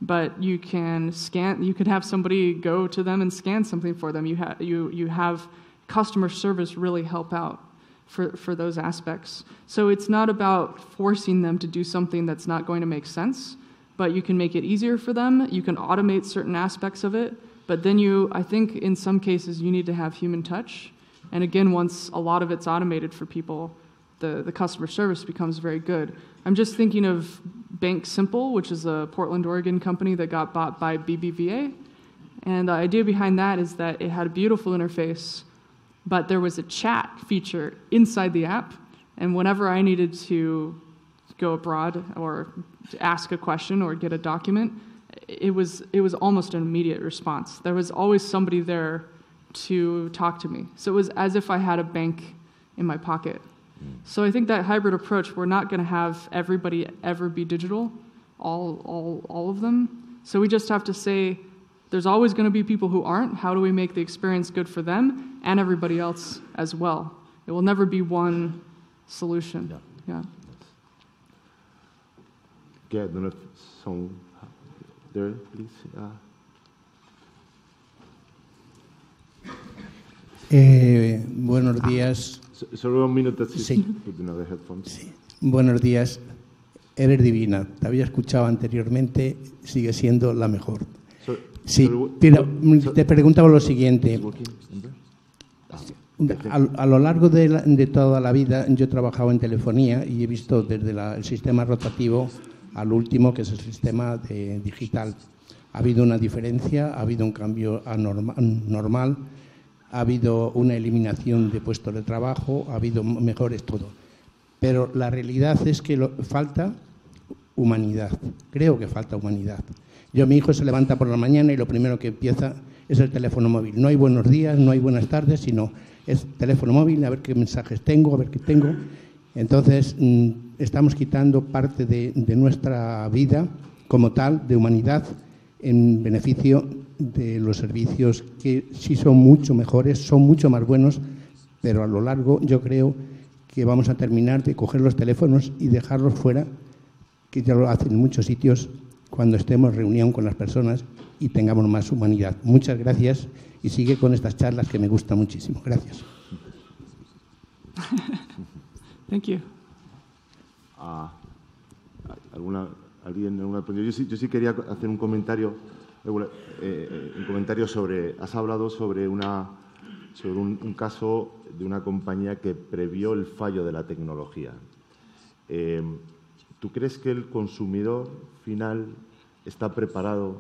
but you can scan. You could have somebody go to them and scan something for them. You have customer service really help out for those aspects. So it's not about forcing them to do something that's not going to make sense, but you can make it easier for them. You can automate certain aspects of it, but then I think in some cases you need to have human touch. And again, once a lot of it's automated for people, the customer service becomes very good. I'm just thinking of Bank Simple, which is a Portland, Oregon company that got bought by BBVA. And the idea behind that is that it had a beautiful interface, but there was a chat feature inside the app, and whenever I needed to go abroad or ask a question or get a document, it was almost an immediate response. There was always somebody there to talk to me. So it was as if I had a bank in my pocket. So I think that hybrid approach, we're not gonna have everybody ever be digital, all of them. So we just have to say, there's always going to be people who aren't. How do we make the experience good for them and everybody else as well? It will never be one solution. Yeah. Okay, I don't know if someone there, please. Buenos días. Solo un minuto. Sí. Sí. Buenos días. Eres divina. Te había escuchado anteriormente. Sigue siendo la mejor. Sí, pero te preguntaba lo siguiente. A lo largo de toda la vida yo he trabajado en telefonía y he visto desde el sistema rotativo al último, que es el sistema digital. Ha habido una diferencia, ha habido un cambio normal, ha habido una eliminación de puestos de trabajo, ha habido mejores todo. Pero la realidad es que falta humanidad, creo que falta humanidad. Mi hijo se levanta por la mañana y lo primero que empieza es el teléfono móvil. No hay buenos días, no hay buenas tardes, sino es teléfono móvil, a ver qué mensajes tengo, a ver qué tengo. Entonces, estamos quitando parte de nuestra vida como tal, de humanidad, en beneficio de los servicios que sí son mucho mejores, son mucho más buenos, pero a lo largo yo creo que vamos a terminar de coger los teléfonos y dejarlos fuera, que ya lo hacen en muchos sitios, cuando estemos en reunión con las personas y tengamos más humanidad. Muchas gracias y sigue con estas charlas que me gustan muchísimo. Gracias. Thank you. Yo sí quería hacer un comentario. Has hablado sobre un caso de una compañía que previó el fallo de la tecnología. ¿Tú crees que el consumidor final está preparado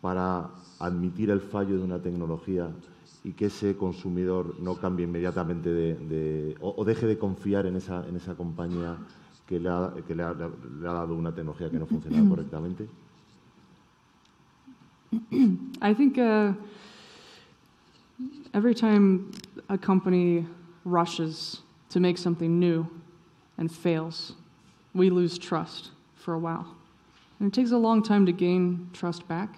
para admitir el fallo de una tecnología y que ese consumidor no cambie inmediatamente o deje de confiar en esa compañía que le ha dado una tecnología que no funcionaba correctamente? I think every time a company rushes to make something new and fails, we lose trust for a while. And it takes a long time to gain trust back.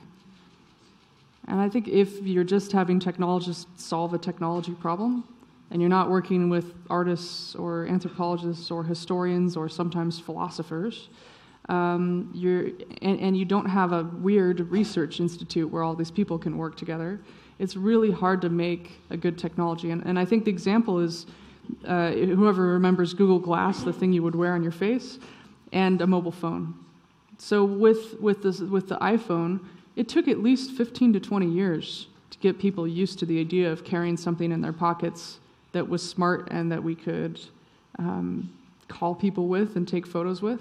And I think if you're just having technologists solve a technology problem, and you're not working with artists or anthropologists or historians or sometimes philosophers, and you don't have a weird research institute where all these people can work together, it's really hard to make a good technology. And I think the example is, whoever remembers Google Glass, the thing you would wear on your face, and a mobile phone. So with the iPhone, it took at least 15 to 20 years to get people used to the idea of carrying something in their pockets that was smart and that we could call people with and take photos with.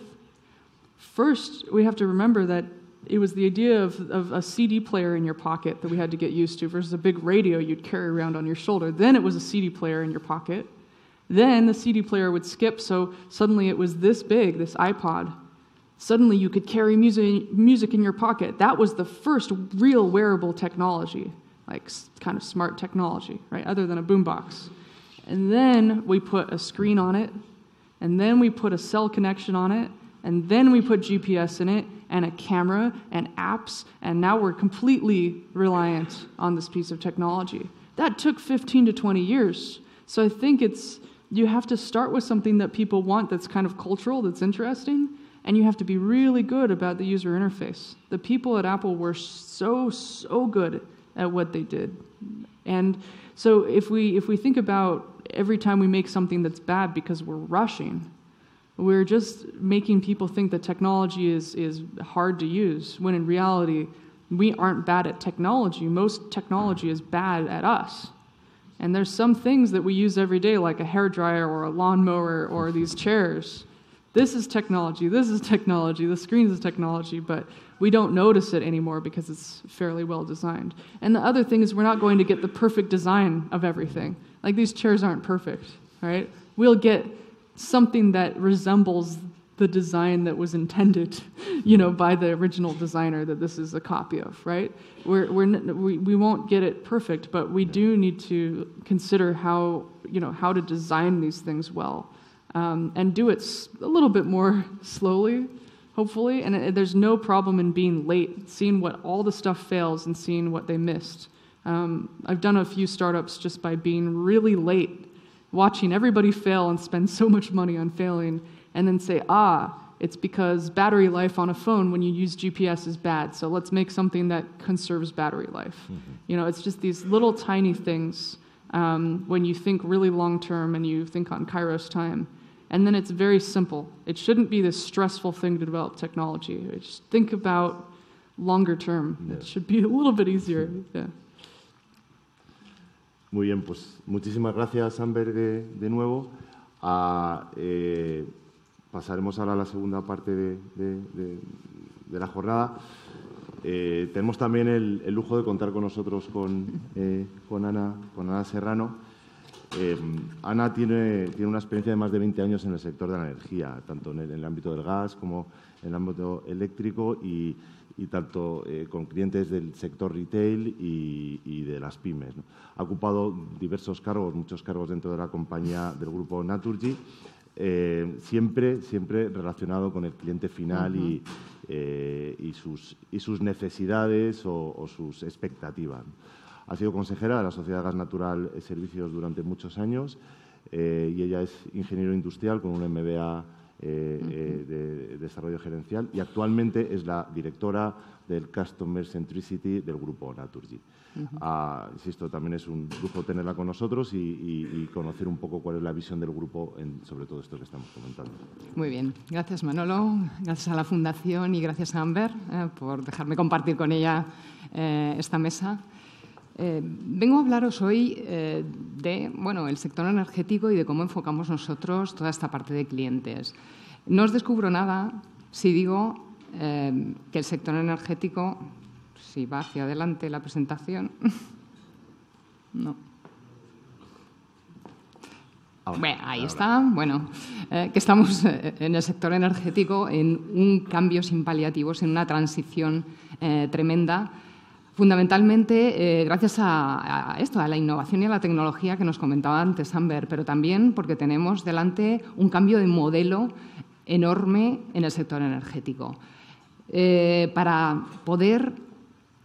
First, we have to remember that it was the idea of a CD player in your pocket that we had to get used to versus a big radio you'd carry around on your shoulder. Then it was a CD player in your pocket. Then the CD player would skip, so suddenly it was this big, this iPod. Suddenly you could carry music in your pocket. That was the first real wearable technology, like kind of smart technology, right, other than a boombox. And then we put a screen on it, and then we put a cell connection on it, and then we put GPS in it, and a camera, and apps, and now we're completely reliant on this piece of technology. That took 15 to 20 years. So I think you have to start with something that people want that's kind of cultural, that's interesting, and you have to be really good about the user interface. The people at Apple were so good at what they did. And so if we think about every time we make something that's bad because we're rushing, we're just making people think that technology is hard to use, when in reality, we aren't bad at technology. Most technology is bad at us. And there's some things that we use every day, like a hairdryer or a lawnmower or these chairs. This is technology, the screen is technology, but we don't notice it anymore because it's fairly well designed. And the other thing is we're not going to get the perfect design of everything. Like, these chairs aren't perfect, right? We'll get something that resembles the design that was intended, by the original designer that this is a copy of, right? We won't get it perfect, but we do need to consider how to design these things well, and do it a little bit more slowly, hopefully. And there's no problem in being late, seeing what all the stuff fails and seeing what they missed. I've done a few startups just by being really late, watching everybody fail and spend so much money on failing, and then say, it's because battery life on a phone when you use GPS is bad, so let's make something that conserves battery life. Mm-hmm. It's just these little tiny things when you think really long-term and you think on Kairos time. And then it's very simple. It shouldn't be this stressful thing to develop technology. Just think about longer term. Yeah. It should be a little bit easier. Yeah. Muy bien, pues muchísimas gracias, Amber, de nuevo. Pasaremos ahora a la segunda parte de la jornada. Tenemos también el lujo de contar con nosotros con Ana Serrano. Ana tiene una experiencia de más de 20 años en el sector de la energía, tanto en el ámbito del gas como en el ámbito eléctrico, y tanto con clientes del sector retail y de las pymes, ¿no? Ha ocupado diversos cargos, muchos cargos dentro de la compañía del grupo Naturgy, siempre relacionado con el cliente final. Uh-huh. y sus necesidades o sus expectativas. Ha sido consejera de la Sociedad Gas Natural Servicios durante muchos años, y ella es ingeniero industrial con un MBA de desarrollo gerencial, y actualmente es la directora del Customer Centricity del grupo Naturgy. Insisto, también es un lujo tenerla con nosotros y conocer un poco cuál es la visión del grupo sobre todo esto que estamos comentando. Muy bien. Gracias, Manolo. Gracias a la Fundación y gracias a Amber por dejarme compartir con ella esta mesa. Vengo a hablaros hoy de el sector energético y de cómo enfocamos nosotros toda esta parte de clientes. No os descubro nada si digo que el sector energético, si va hacia adelante la presentación, no. Ahí está, que estamos en el sector energético en un cambio sin paliativos, en una transición tremenda, fundamentalmente gracias a esto, a la innovación y a la tecnología que nos comentaba antes Amber, pero también porque tenemos delante un cambio de modelo enorme en el sector energético. Para poder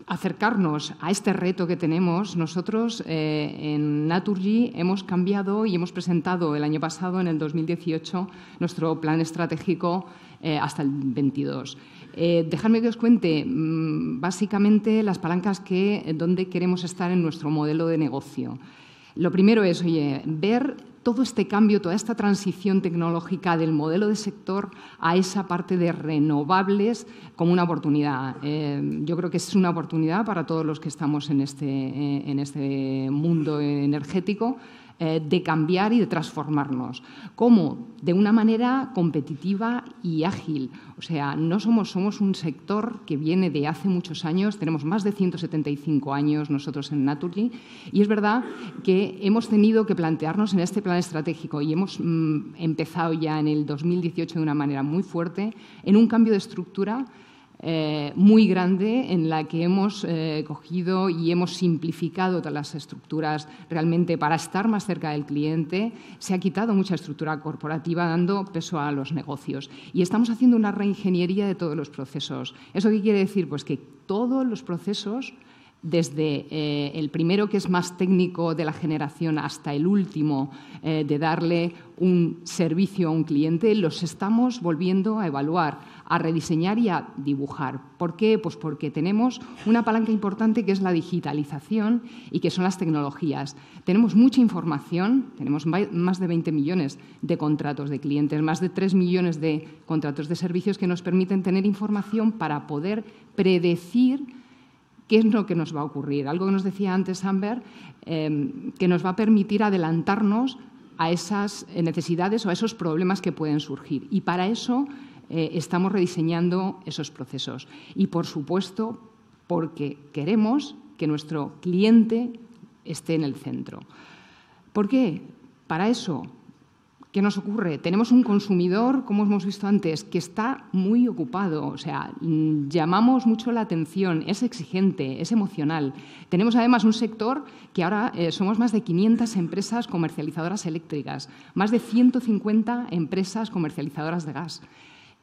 acercarnos a este reto que tenemos, nosotros en Naturgy hemos cambiado y hemos presentado el año pasado, en el 2018, nuestro plan estratégico hasta el 22. Dejadme que os cuente básicamente las palancas donde queremos estar en nuestro modelo de negocio. Lo primero es, ver todo este cambio, toda esta transición tecnológica del modelo de sector a esa parte de renovables como una oportunidad. Yo creo que es una oportunidad para todos los que estamos en este mundo energético de cambiar y de transformarnos. ¿Cómo? De una manera competitiva y ágil. O sea, no somos un sector que viene de hace muchos años, tenemos más de 175 años nosotros en Naturgy, y es verdad que hemos tenido que plantearnos en este plan estratégico, y hemos empezado ya en el 2018 de una manera muy fuerte, en un cambio de estructura muy grande, en la que hemos cogido y hemos simplificado todas las estructuras realmente para estar más cerca del cliente. Se ha quitado mucha estructura corporativa dando peso a los negocios y estamos haciendo una reingeniería de todos los procesos. ¿Eso qué quiere decir? Pues que todos los procesos, desde el primero, que es más técnico de la generación, hasta el último, de darle un servicio a un cliente, los estamos volviendo a evaluar, a rediseñar y a dibujar. ¿Por qué? Pues porque tenemos una palanca importante que es la digitalización y que son las tecnologías. Tenemos mucha información, tenemos más de 20 millones de contratos de clientes, más de 3 millones de contratos de servicios que nos permiten tener información para poder predecir qué es lo que nos va a ocurrir. Algo que nos decía antes Amber, que nos va a permitir adelantarnos a esas necesidades o a esos problemas que pueden surgir. Y para eso estamos rediseñando esos procesos. Y, por supuesto, porque queremos que nuestro cliente esté en el centro. ¿Por qué? Para eso, ¿qué nos ocurre? Tenemos un consumidor, como hemos visto antes, que está muy ocupado, o sea, llamamos mucho la atención, es exigente, es emocional. Tenemos además un sector que ahora somos más de 500 empresas comercializadoras eléctricas, más de 150 empresas comercializadoras de gas.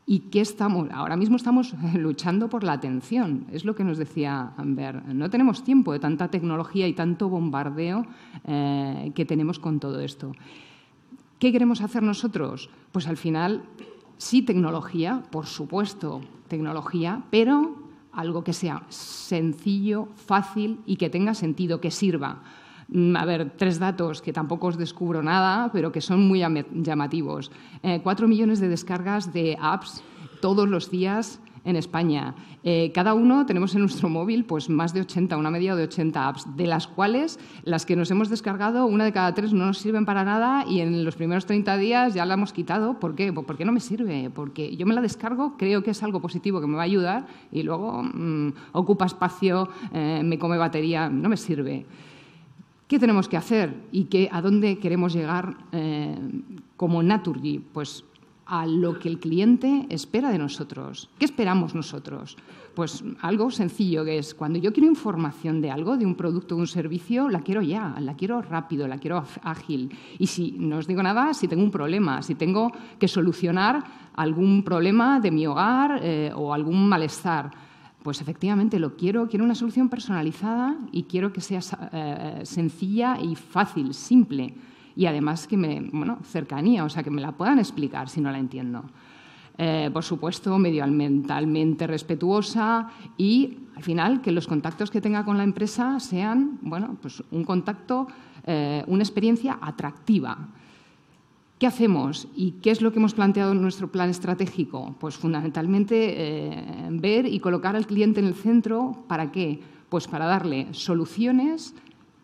¿Y qué estamos? Ahora mismo estamos luchando por la atención, es lo que nos decía Amber. No tenemos tiempo de tanta tecnología y tanto bombardeo que tenemos con todo esto. ¿Qué queremos hacer nosotros? Pues al final, sí, tecnología, por supuesto, tecnología, pero algo que sea sencillo, fácil y que tenga sentido, que sirva. A ver, tres datos que tampoco os descubro nada, pero que son muy llamativos. 4 millones de descargas de apps todos los días en España. Cada uno tenemos en nuestro móvil pues más de 80, una media de 80 apps, de las cuales las que nos hemos descargado, 1 de cada 3 no nos sirven para nada y en los primeros 30 días ya la hemos quitado. ¿Por qué? Pues porque no me sirve, porque yo me la descargo, creo que es algo positivo que me va a ayudar y luego ocupa espacio, me come batería, no me sirve. ¿Qué tenemos que hacer y a dónde queremos llegar como Naturgy? Pues a lo que el cliente espera de nosotros. ¿Qué esperamos nosotros? Pues algo sencillo, que es cuando yo quiero información de algo, de un producto o un servicio, la quiero ya, la quiero rápido, la quiero ágil. Y si no os digo nada, si tengo un problema, si tengo que solucionar algún problema de mi hogar o algún malestar, pues efectivamente lo quiero una solución personalizada y quiero que sea sencilla y fácil, simple. y además que me, cercanía, o sea, que me la puedan explicar si no la entiendo. Por supuesto, medioambientalmente respetuosa y, al final, que los contactos que tenga con la empresa sean, pues un contacto, una experiencia atractiva. ¿Qué hacemos y qué es lo que hemos planteado en nuestro plan estratégico? Pues fundamentalmente ver y colocar al cliente en el centro. ¿Para qué? Pues para darle soluciones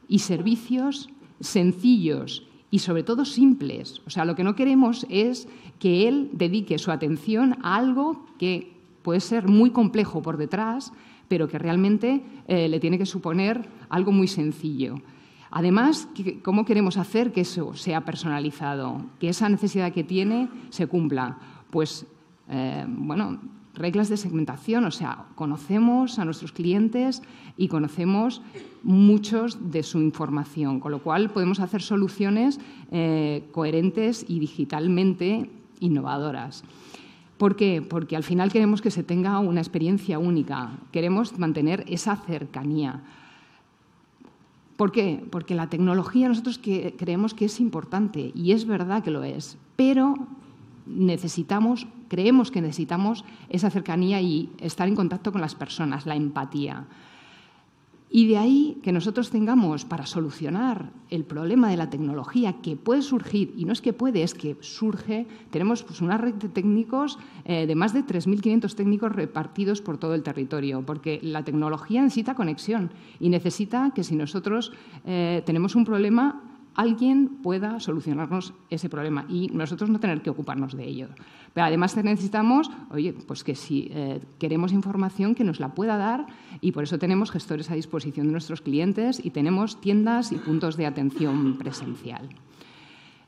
y servicios sencillos y sobre todo simples. O sea, lo que no queremos es que él dedique su atención a algo que puede ser muy complejo por detrás, pero que realmente le tiene que suponer algo muy sencillo. Además, ¿cómo queremos hacer que eso sea personalizado? Que esa necesidad que tiene se cumpla. Pues, reglas de segmentación, o sea, conocemos a nuestros clientes y conocemos muchos de su información, con lo cual podemos hacer soluciones coherentes y digitalmente innovadoras. ¿Por qué? Porque al final queremos que se tenga una experiencia única, queremos mantener esa cercanía. ¿Por qué? Porque la tecnología nosotros creemos que es importante y es verdad que lo es, pero creemos que necesitamos esa cercanía y estar en contacto con las personas, la empatía. Y de ahí que nosotros tengamos para solucionar el problema de la tecnología que puede surgir, y no es que puede, es que surge, tenemos pues una red de técnicos, de más de 3.500 técnicos repartidos por todo el territorio, porque la tecnología necesita conexión y necesita que si nosotros tenemos un problema, alguien pueda solucionarnos ese problema y nosotros no tener que ocuparnos de ello. Pero además necesitamos, oye, pues que si queremos información que nos la pueda dar y por eso tenemos gestores a disposición de nuestros clientes y tenemos tiendas y puntos de atención presencial.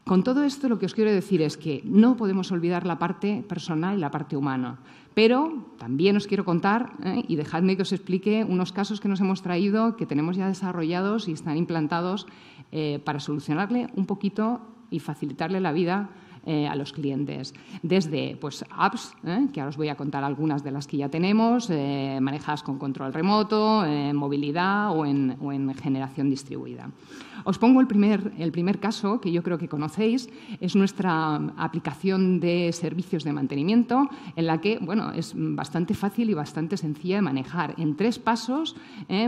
Con todo esto lo que os quiero decir es que no podemos olvidar la parte personal y la parte humana, pero también os quiero contar, y dejadme que os explique unos casos que nos hemos traído, que tenemos ya desarrollados y están implantados para solucionarle un poquito y facilitarle la vida a los clientes. Desde pues, apps, que ahora os voy a contar algunas de las que ya tenemos, manejadas con control remoto, en movilidad o en generación distribuida. Os pongo el primer caso, que yo creo que conocéis, es nuestra aplicación de servicios de mantenimiento, en la que es bastante fácil y bastante sencilla de manejar. En 3 pasos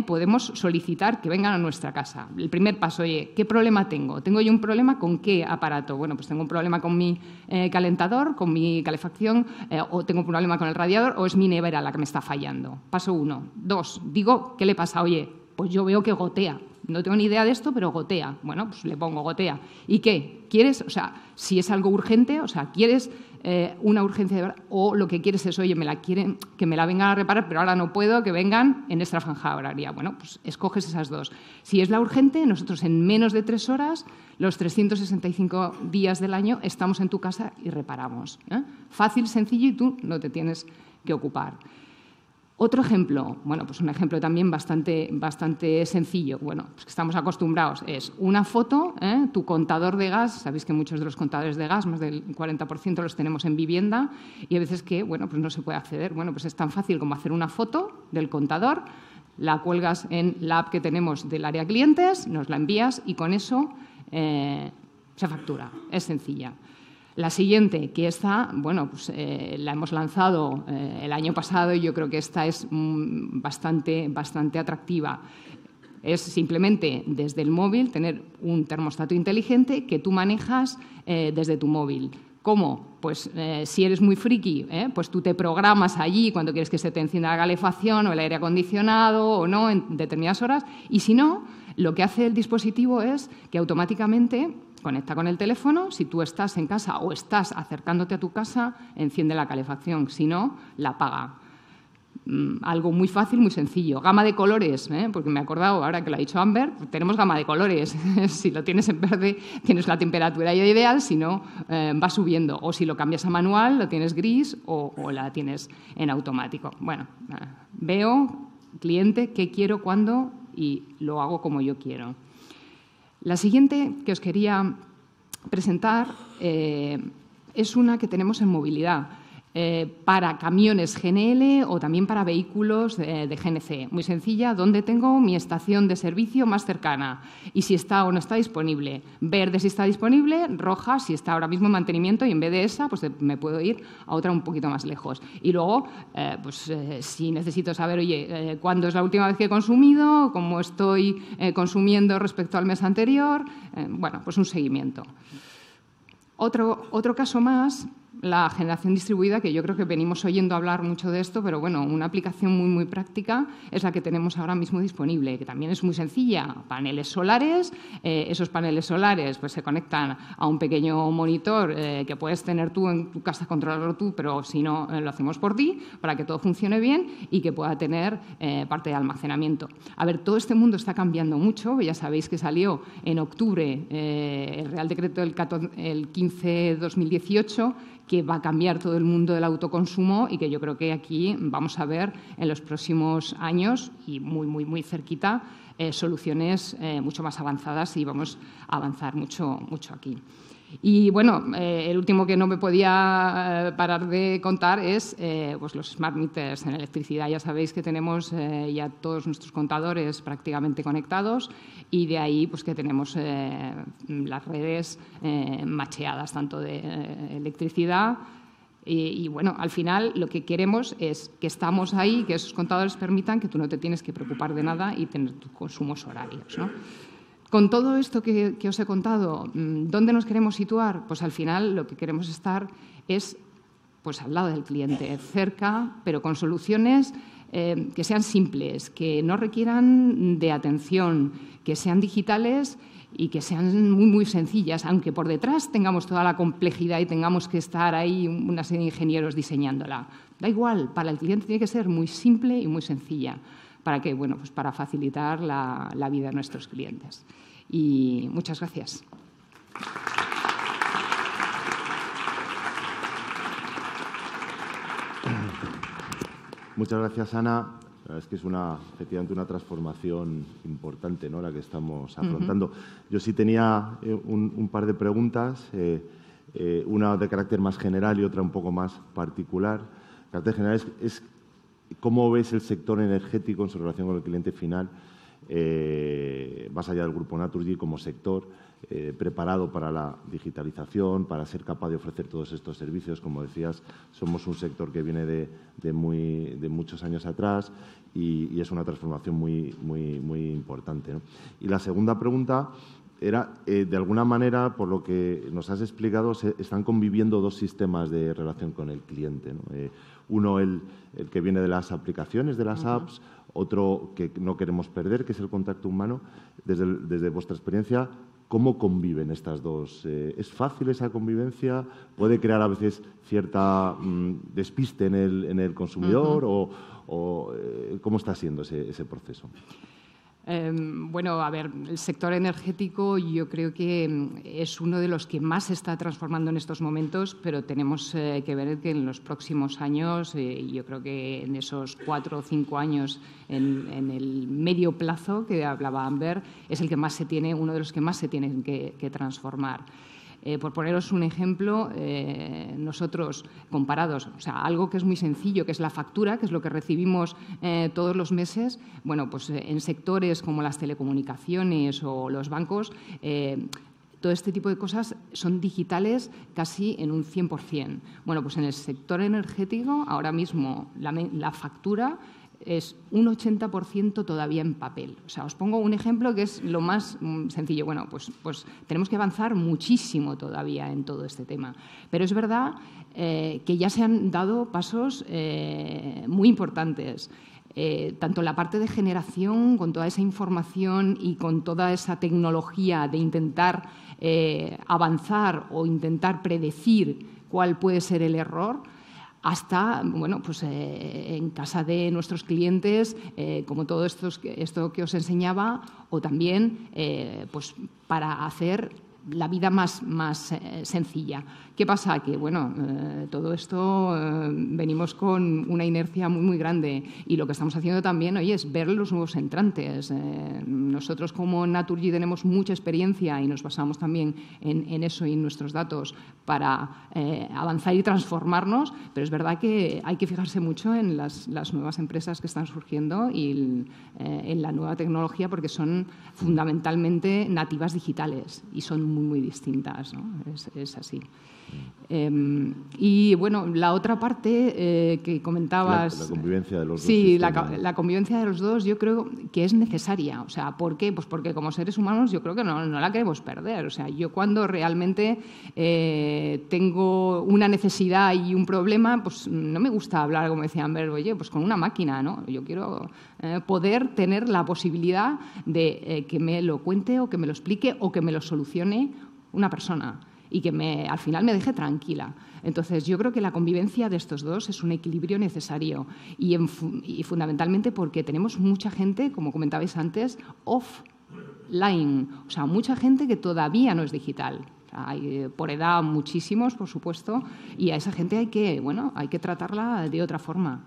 podemos solicitar que vengan a nuestra casa. El primer paso, oye, ¿qué problema tengo? ¿Tengo yo un problema con qué aparato? Bueno, pues tengo un problema con mi calentador, con mi calefacción, o tengo un problema con el radiador, o es mi nevera la que me está fallando. Paso 1. 2. Digo, ¿qué le pasa? Oye, pues yo veo que gotea. No tengo ni idea de esto, pero gotea. Bueno, pues le pongo gotea. ¿Y qué? ¿Quieres? O sea, si es algo urgente, o sea, ¿quieres una urgencia de verdad? O lo que quieres es, oye, que me la vengan a reparar, pero ahora no puedo, que vengan en esta franja horaria. Bueno, pues escoges esas 2. Si es la urgente, nosotros en menos de 3 horas, los 365 días del año, estamos en tu casa y reparamos. Fácil, sencillo y tú no te tienes que ocupar. Otro ejemplo, pues un ejemplo también bastante sencillo, pues que estamos acostumbrados, es una foto, tu contador de gas, sabéis que muchos de los contadores de gas, más del 40% los tenemos en vivienda y a veces que, pues no se puede acceder, pues es tan fácil como hacer una foto del contador, la cuelgas en la app que tenemos del área clientes, nos la envías y con eso se factura, es sencilla. La siguiente, que esta, la hemos lanzado el año pasado y yo creo que esta es bastante atractiva. Es simplemente desde el móvil tener un termostato inteligente que tú manejas desde tu móvil. ¿Cómo? Pues si eres muy friki, pues tú te programas allí cuando quieres que se te encienda la calefacción o el aire acondicionado o no en determinadas horas. Y si no, lo que hace el dispositivo es que automáticamente conecta con el teléfono. Si tú estás en casa o estás acercándote a tu casa, enciende la calefacción. Si no, la apaga. Algo muy fácil, muy sencillo. Gama de colores, porque me he acordado ahora que lo ha dicho Amber, tenemos gama de colores. Si lo tienes en verde, tienes la temperatura ideal, si no, va subiendo. O si lo cambias a manual, lo tienes gris o la tienes en automático. Bueno, veo, cliente, qué quiero, cuándo y lo hago como yo quiero. La siguiente que os quería presentar es una que tenemos en movilidad. para camiones GNL o también para vehículos de GNC. Muy sencilla, ¿dónde tengo mi estación de servicio más cercana? Y si está o no está disponible. Verde si está disponible, roja si está ahora mismo en mantenimiento y en vez de esa pues me puedo ir a otra un poquito más lejos. Y luego, si necesito saber, oye, ¿cuándo es la última vez que he consumido? ¿Cómo estoy consumiendo respecto al mes anterior? Bueno, pues un seguimiento. Otro caso más, la generación distribuida, que yo creo que venimos oyendo hablar mucho de esto, pero bueno, una aplicación muy, muy práctica es la que tenemos ahora mismo disponible, que también es muy sencilla. Paneles solares, esos paneles solares pues se conectan a un pequeño monitor que puedes tener tú en tu casa, controlarlo tú, pero si no, lo hacemos por ti, para que todo funcione bien y que pueda tener parte de almacenamiento. A ver, todo este mundo está cambiando mucho, ya sabéis que salió en octubre el Real Decreto el 15 de 2018, que va a cambiar todo el mundo del autoconsumo y que yo creo que aquí vamos a ver en los próximos años y muy, muy, muy cerquita soluciones mucho más avanzadas y vamos a avanzar mucho, mucho aquí. Y bueno, el último que no me podía parar de contar es pues los smart meters en electricidad. Ya sabéis que tenemos ya todos nuestros contadores prácticamente conectados y de ahí pues que tenemos las redes macheadas tanto de electricidad. Y bueno, al final lo que queremos es que estamos ahí, que esos contadores permitan que tú no te tienes que preocupar de nada y tener tus consumos horarios, ¿no? Con todo esto que os he contado, ¿dónde nos queremos situar? Pues al final lo que queremos estar es pues, al lado del cliente, cerca, pero con soluciones que sean simples, que no requieran de atención, que sean digitales y que sean muy, muy sencillas, aunque por detrás tengamos toda la complejidad y tengamos que estar ahí una serie de ingenieros diseñándola. Da igual, para el cliente tiene que ser muy simple y muy sencilla. Para que, bueno, pues para facilitar la vida de nuestros clientes. Y muchas gracias. Muchas gracias, Ana. La verdad es que es efectivamente una transformación importante, ¿no?, la que estamos afrontando. Yo sí tenía un par de preguntas, una de carácter más general y otra un poco más particular. El carácter general es ¿cómo ves el sector energético en su relación con el cliente final, más allá del grupo Naturgy como sector, preparado para la digitalización, para ser capaz de ofrecer todos estos servicios? Como decías, somos un sector que viene de muchos años atrás y es una transformación muy, muy, muy importante, ¿no? Y la segunda pregunta era, de alguna manera, por lo que nos has explicado, están conviviendo dos sistemas de relación con el cliente, ¿no? Uno, el que viene de las aplicaciones, de las apps, otro que no queremos perder, que es el contacto humano. Desde vuestra experiencia, ¿cómo conviven estas dos? ¿Es fácil esa convivencia? ¿Puede crear a veces cierta despiste en el consumidor? O ¿cómo está siendo ese proceso? Bueno, a ver, el sector energético yo creo que es uno de los que más se está transformando en estos momentos, pero tenemos que ver que en los próximos años, yo creo que en esos 4 o 5 años, en el medio plazo que hablaba Amber, es el que más se tiene, uno de los que más se tienen que transformar. Por poneros un ejemplo, nosotros comparados, o sea, algo que es muy sencillo, que es la factura, que es lo que recibimos todos los meses, bueno, pues en sectores como las telecomunicaciones o los bancos, todo este tipo de cosas son digitales casi en un 100%. Bueno, pues en el sector energético, ahora mismo la factura es un 80% todavía en papel. O sea, os pongo un ejemplo que es lo más sencillo. Bueno, pues tenemos que avanzar muchísimo todavía en todo este tema. Pero es verdad que ya se han dado pasos muy importantes. Tanto la parte de generación, con toda esa información y con toda esa tecnología de intentar avanzar o intentar predecir cuál puede ser el error, hasta, bueno, pues en casa de nuestros clientes, como todo esto que os enseñaba, o también pues para hacer la vida más sencilla. ¿Qué pasa? Que bueno, todo esto venimos con una inercia muy, muy grande, y lo que estamos haciendo también hoy es ver los nuevos entrantes. Nosotros como Naturgy tenemos mucha experiencia y nos basamos también en eso y en nuestros datos para avanzar y transformarnos, pero es verdad que hay que fijarse mucho en las nuevas empresas que están surgiendo y en la nueva tecnología, porque son fundamentalmente nativas digitales y son muy, muy distintas, ¿no? Es así. Y bueno, la otra parte que comentabas… La convivencia de los dos. Sí, la convivencia de los dos yo creo que es necesaria. O sea, ¿por qué? Pues porque como seres humanos yo creo que no la queremos perder. O sea, yo cuando realmente tengo una necesidad y un problema, pues no me gusta hablar, como decía Amber, oye, pues con una máquina, ¿no? Yo quiero poder tener la posibilidad de que me lo cuente o que me lo explique o que me lo solucione una persona, y que al final me deje tranquila. Entonces, yo creo que la convivencia de estos dos es un equilibrio necesario y fundamentalmente porque tenemos mucha gente, como comentabais antes, offline. O sea, mucha gente que todavía no es digital. Hay, por edad, muchísimos, por supuesto, y a esa gente hay que tratarla de otra forma.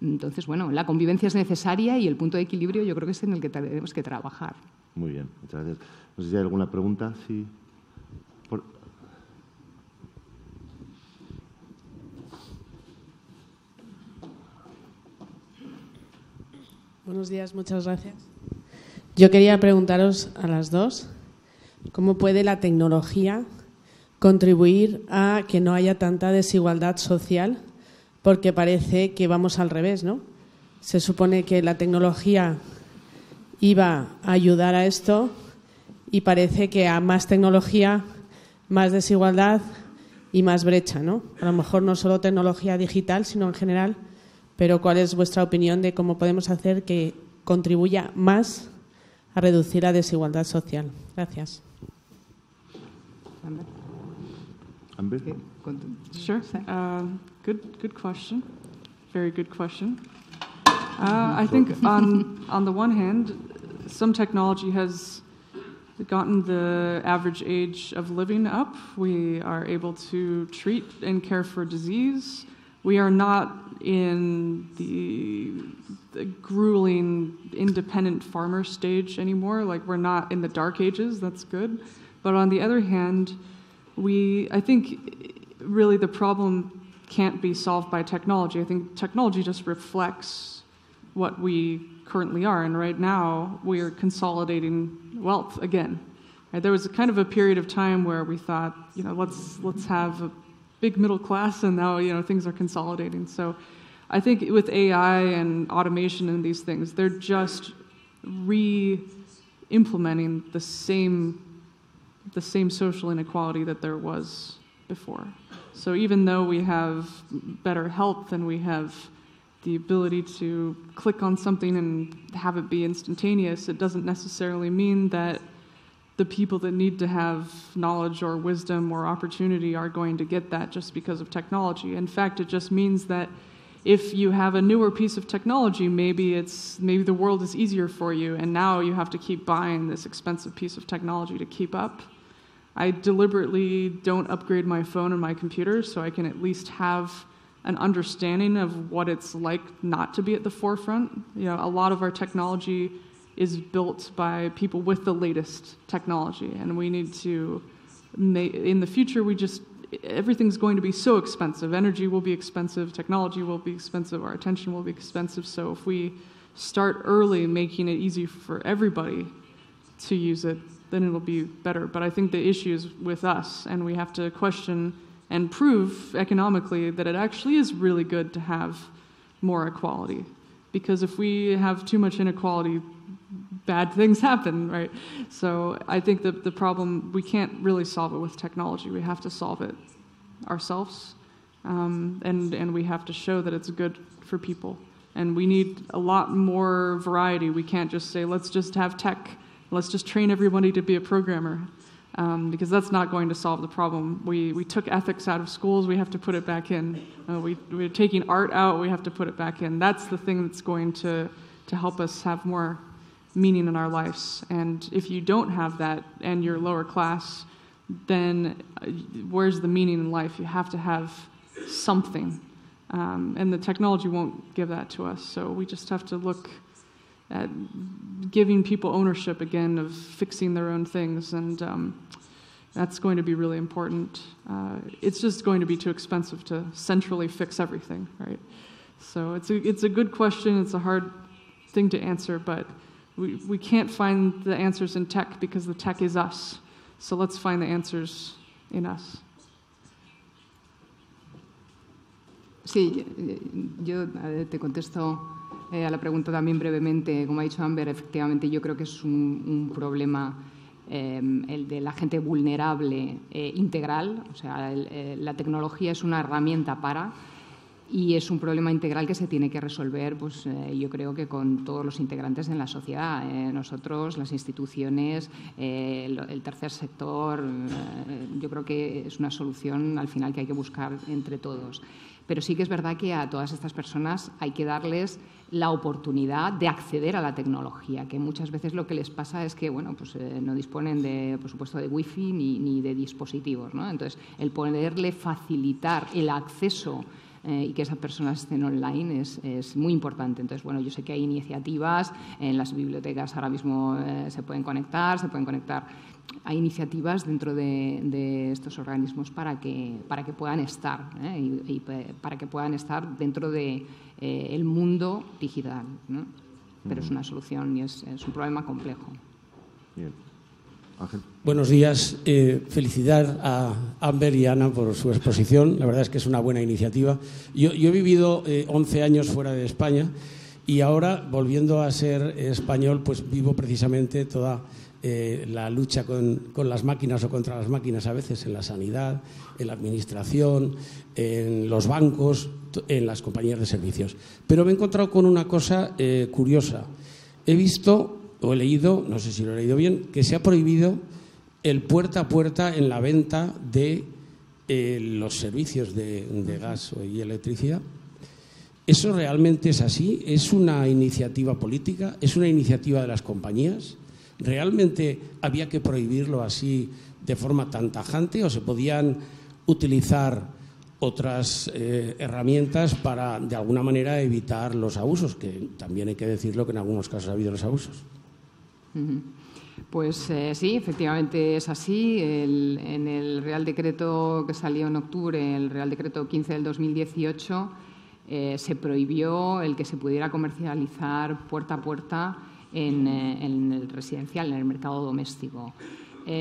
Entonces, bueno, la convivencia es necesaria y el punto de equilibrio yo creo que es en el que tenemos que trabajar. Muy bien, muchas gracias. No sé si hay alguna pregunta. Sí. Buenos días, muchas gracias. Yo quería preguntaros a las dos, ¿cómo puede la tecnología contribuir a que no haya tanta desigualdad social? Porque parece que vamos al revés, ¿no? Se supone que la tecnología iba a ayudar a esto y parece que a más tecnología, más desigualdad y más brecha, ¿no? A lo mejor no solo tecnología digital, sino en general. Pero ¿cuál es vuestra opinión de cómo podemos hacer que contribuya más a reducir la desigualdad social? Gracias. Amber? Sure. Good question. Very good question. I think on the one hand, some technology has gotten the average age of living up. We are able to treat and care for disease. We are not in the grueling independent farmer stage anymore. Like, we're not in the dark ages, that's good. But on the other hand, I think really the problem can't be solved by technology. I think technology just reflects what we currently are. And right now, we are consolidating wealth again. Right? There was a period of time where we thought, you know, let's have a big middle class, and now, you know, things are consolidating. So I think with AI and automation and these things, they're just re-implementing the same social inequality that there was before. So even though we have better health and we have the ability to click on something and have it be instantaneous, it doesn't necessarily mean that the people that need to have knowledge or wisdom or opportunity are going to get that just because of technology. In fact, it just means that if you have a newer piece of technology, maybe the world is easier for you, and now you have to keep buying this expensive piece of technology to keep up. I deliberately don't upgrade my phone and my computer so I can at least have an understanding of what it's like not to be at the forefront. You know, a lot of our technology is built by people with the latest technology, and we need to make, in the future, everything's going to be so expensive. Energy will be expensive, technology will be expensive, our attention will be expensive. So if we start early making it easy for everybody to use it, then it'll be better. But I think the issue is with us, and we have to question and prove economically that it actually is really good to have more equality. Because if we have too much inequality, bad things happen, right? So I think that the problem, we can't really solve it with technology. We have to solve it ourselves, and we have to show that it's good for people. And we need a lot more variety. We can't just say, let's just have tech, let's just train everybody to be a programmer, because that's not going to solve the problem. We took ethics out of schools, we have to put it back in. We're taking art out, we have to put it back in. That's the thing that's going to help us have more meaning in our lives. And if you don't have that and you're lower class, then where's the meaning in life? You have to have something. And the technology won't give that to us. So we just have to look at giving people ownership again of fixing their own things. And that's going to be really important. It's just going to be too expensive to centrally fix everything, right? So it's a good question. It's a hard thing to answer, but we can't find the answers in tech because the tech is us. So let's find the answers in us. Sí, yo te contesto a la pregunta también brevemente. Como ha dicho Amber, efectivamente yo creo que es un problema el de la gente vulnerable integral. O sea, la tecnología es una herramienta para... Y es un problema integral que se tiene que resolver, pues yo creo que con todos los integrantes en la sociedad. Nosotros, las instituciones, el tercer sector, yo creo que es una solución al final que hay que buscar entre todos. Pero sí que es verdad que a todas estas personas hay que darles la oportunidad de acceder a la tecnología, que muchas veces lo que les pasa es que bueno, pues, no disponen, por supuesto, de wifi ni de dispositivos, ¿no? Entonces, el poderle facilitar el acceso y que esas personas estén online es muy importante. Entonces, bueno, yo sé que hay iniciativas, en las bibliotecas ahora mismo se pueden conectar. Hay iniciativas dentro de estos organismos para que puedan estar, y para que puedan estar dentro del mundo digital, ¿no? Pero es una solución y es un problema complejo. Bien. Buenos días. Felicidad a Amber y Ana por su exposición. La verdad es que es una buena iniciativa. Yo he vivido 11 años fuera de España y ahora, volviendo a ser español, pues vivo precisamente toda la lucha con las máquinas o contra las máquinas, a veces en la sanidad, en la administración, en los bancos, en las compañías de servicios. Pero me he encontrado con una cosa curiosa. He visto... o he leído, no sé si lo he leído bien, que se ha prohibido el puerta a puerta en la venta de los servicios de gas y electricidad. ¿Eso realmente es así? ¿Es una iniciativa política? ¿Es una iniciativa de las compañías? ¿Realmente había que prohibirlo así de forma tan tajante o se podían utilizar otras herramientas para, de alguna manera, evitar los abusos? Que también hay que decirlo que en algunos casos ha habido los abusos. Pues sí, efectivamente es así. En el Real Decreto que salió en octubre, el Real Decreto 15 del 2018, se prohibió el que se pudiera comercializar puerta a puerta en el residencial, en el mercado doméstico.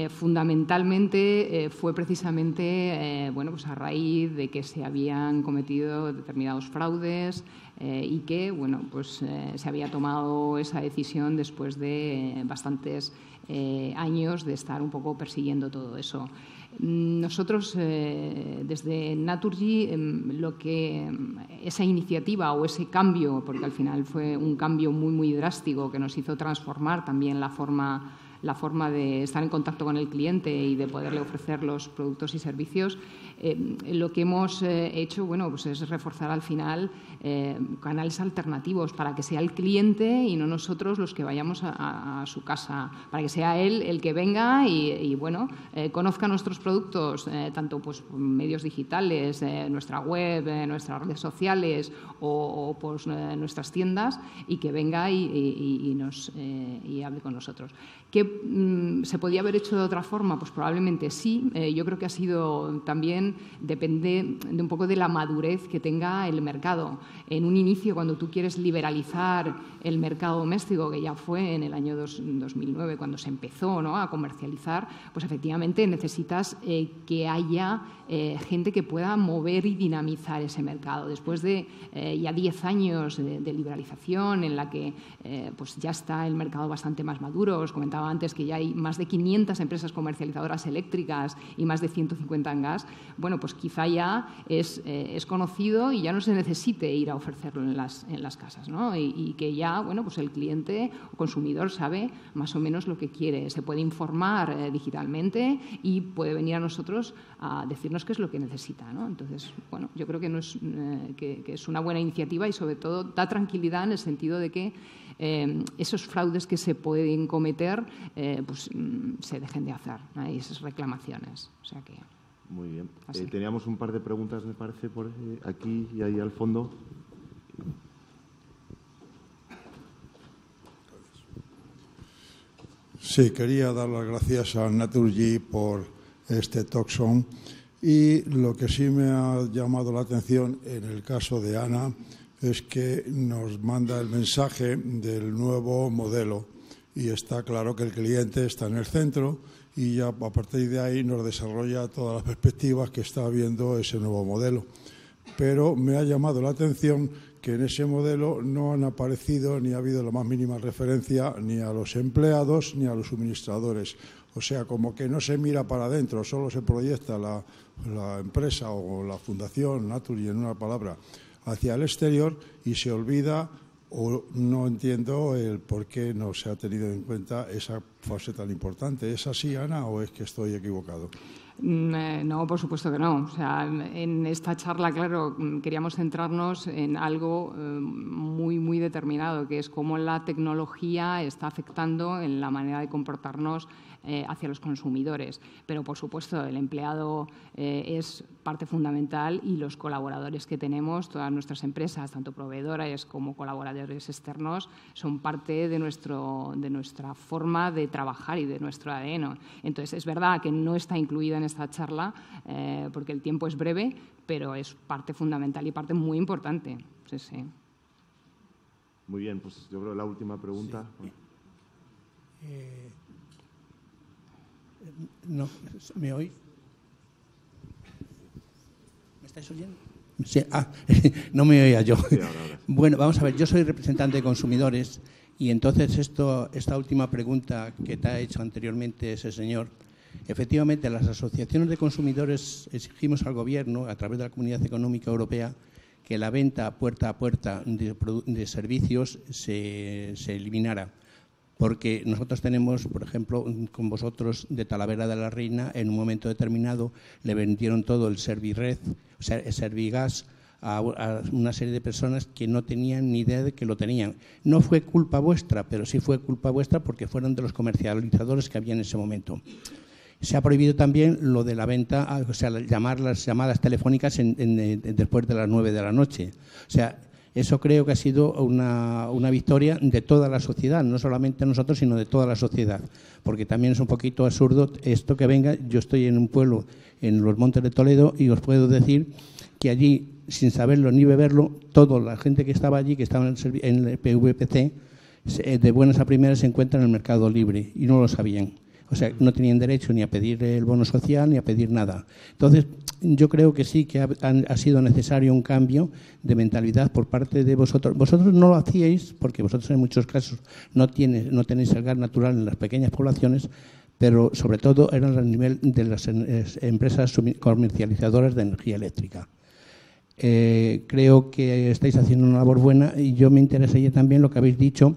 Fundamentalmente fue precisamente bueno, pues a raíz de que se habían cometido determinados fraudes y que bueno, pues, se había tomado esa decisión después de bastantes años de estar un poco persiguiendo todo eso. Nosotros, desde Naturgy, esa iniciativa o ese cambio, porque al final fue un cambio muy, muy drástico que nos hizo transformar también la forma de estar en contacto con el cliente y de poderle ofrecer los productos y servicios, lo que hemos hecho, bueno, pues es reforzar al final canales alternativos para que sea el cliente y no nosotros los que vayamos a su casa, para que sea él el que venga y bueno, conozca nuestros productos, tanto pues medios digitales, nuestra web, nuestras redes sociales o pues, nuestras tiendas, y que venga y hable con nosotros. ¿Qué se podía haber hecho de otra forma? Pues probablemente sí. Yo creo que ha sido también, depende de un poco de la madurez que tenga el mercado. En un inicio, cuando tú quieres liberalizar el mercado doméstico, que ya fue en el año 2009 cuando se empezó, ¿no?, a comercializar, pues efectivamente necesitas que haya gente que pueda mover y dinamizar ese mercado. Después de ya 10 años de liberalización en la que pues ya está el mercado bastante más maduro. Os comentaba antes que ya hay más de 500 empresas comercializadoras eléctricas y más de 150 en gas. Bueno, pues quizá ya es conocido y ya no se necesite ir a ofrecerlo en las casas, ¿no? Y que ya, bueno, pues el cliente o consumidor sabe más o menos lo que quiere. Se puede informar digitalmente y puede venir a nosotros a decirnos qué es lo que necesita, ¿no? Entonces, bueno, yo creo que es una buena iniciativa y, sobre todo, da tranquilidad en el sentido de que esos fraudes que se pueden cometer pues, se dejen de hacer, ¿no? Y esas reclamaciones. O sea que, muy bien. Teníamos un par de preguntas, me parece, por aquí y ahí al fondo. Sí, quería dar las gracias a Naturgy por este talkzone, y lo que sí me ha llamado la atención en el caso de Ana es que nos manda el mensaje del nuevo modelo y está claro que el cliente está en el centro y ya a partir de ahí nos desarrolla todas las perspectivas que está viendo ese nuevo modelo. Pero me ha llamado la atención que en ese modelo no han aparecido ni ha habido la más mínima referencia ni a los empleados ni a los suministradores. O sea, como que no se mira para adentro, solo se proyecta la empresa o la fundación, Naturgy en una palabra, hacia el exterior y se olvida o no entiendo el por qué no se ha tenido en cuenta esa fase tan importante. ¿Es así, Ana, o es que estoy equivocado? No, por supuesto que no. O sea, en esta charla, claro, queríamos centrarnos en algo muy, muy determinado, que es cómo la tecnología está afectando en la manera de comportarnos hacia los consumidores. Pero, por supuesto, el empleado es parte fundamental y los colaboradores que tenemos, todas nuestras empresas, tanto proveedoras como colaboradores externos, son parte de nuestra forma de trabajar y de nuestro ADN. Entonces, es verdad que no está incluida en esta charla porque el tiempo es breve, pero es parte fundamental y parte muy importante. Sí, sí. Muy bien, pues yo creo la última pregunta. Sí. No, ¿me oís? ¿Me estáis oyendo? Sí, no me oía yo. Sí, ahora. Bueno, vamos a ver, yo soy representante de consumidores y entonces esta última pregunta que te ha hecho anteriormente ese señor, efectivamente las asociaciones de consumidores exigimos al Gobierno, a través de la Comunidad Económica Europea, que la venta puerta a puerta de servicios se eliminara. Porque nosotros tenemos, por ejemplo, con vosotros de Talavera de la Reina, en un momento determinado le vendieron todo el Servirred, o sea, el Servigas a una serie de personas que no tenían ni idea de que lo tenían. No fue culpa vuestra, pero sí fue culpa vuestra porque fueron de los comercializadores que había en ese momento. Se ha prohibido también lo de la venta, o sea, las llamadas telefónicas después de las 9 de la noche. O sea, eso creo que ha sido una victoria de toda la sociedad, no solamente nosotros, sino de toda la sociedad. Porque también es un poquito absurdo esto que venga. Yo estoy en un pueblo, en los Montes de Toledo, y os puedo decir que allí, sin saberlo ni beberlo, toda la gente que estaba allí, que estaba en el PVPC, de buenas a primeras se encuentra en el mercado libre y no lo sabían. O sea, no tenían derecho ni a pedir el bono social ni a pedir nada. Entonces, yo creo que sí que ha sido necesario un cambio de mentalidad por parte de vosotros. Vosotros no lo hacíais porque vosotros en muchos casos no tenéis el gas natural en las pequeñas poblaciones, pero sobre todo eran a nivel de las empresas comercializadoras de energía eléctrica. Creo que estáis haciendo una labor buena y yo me interesaría también lo que habéis dicho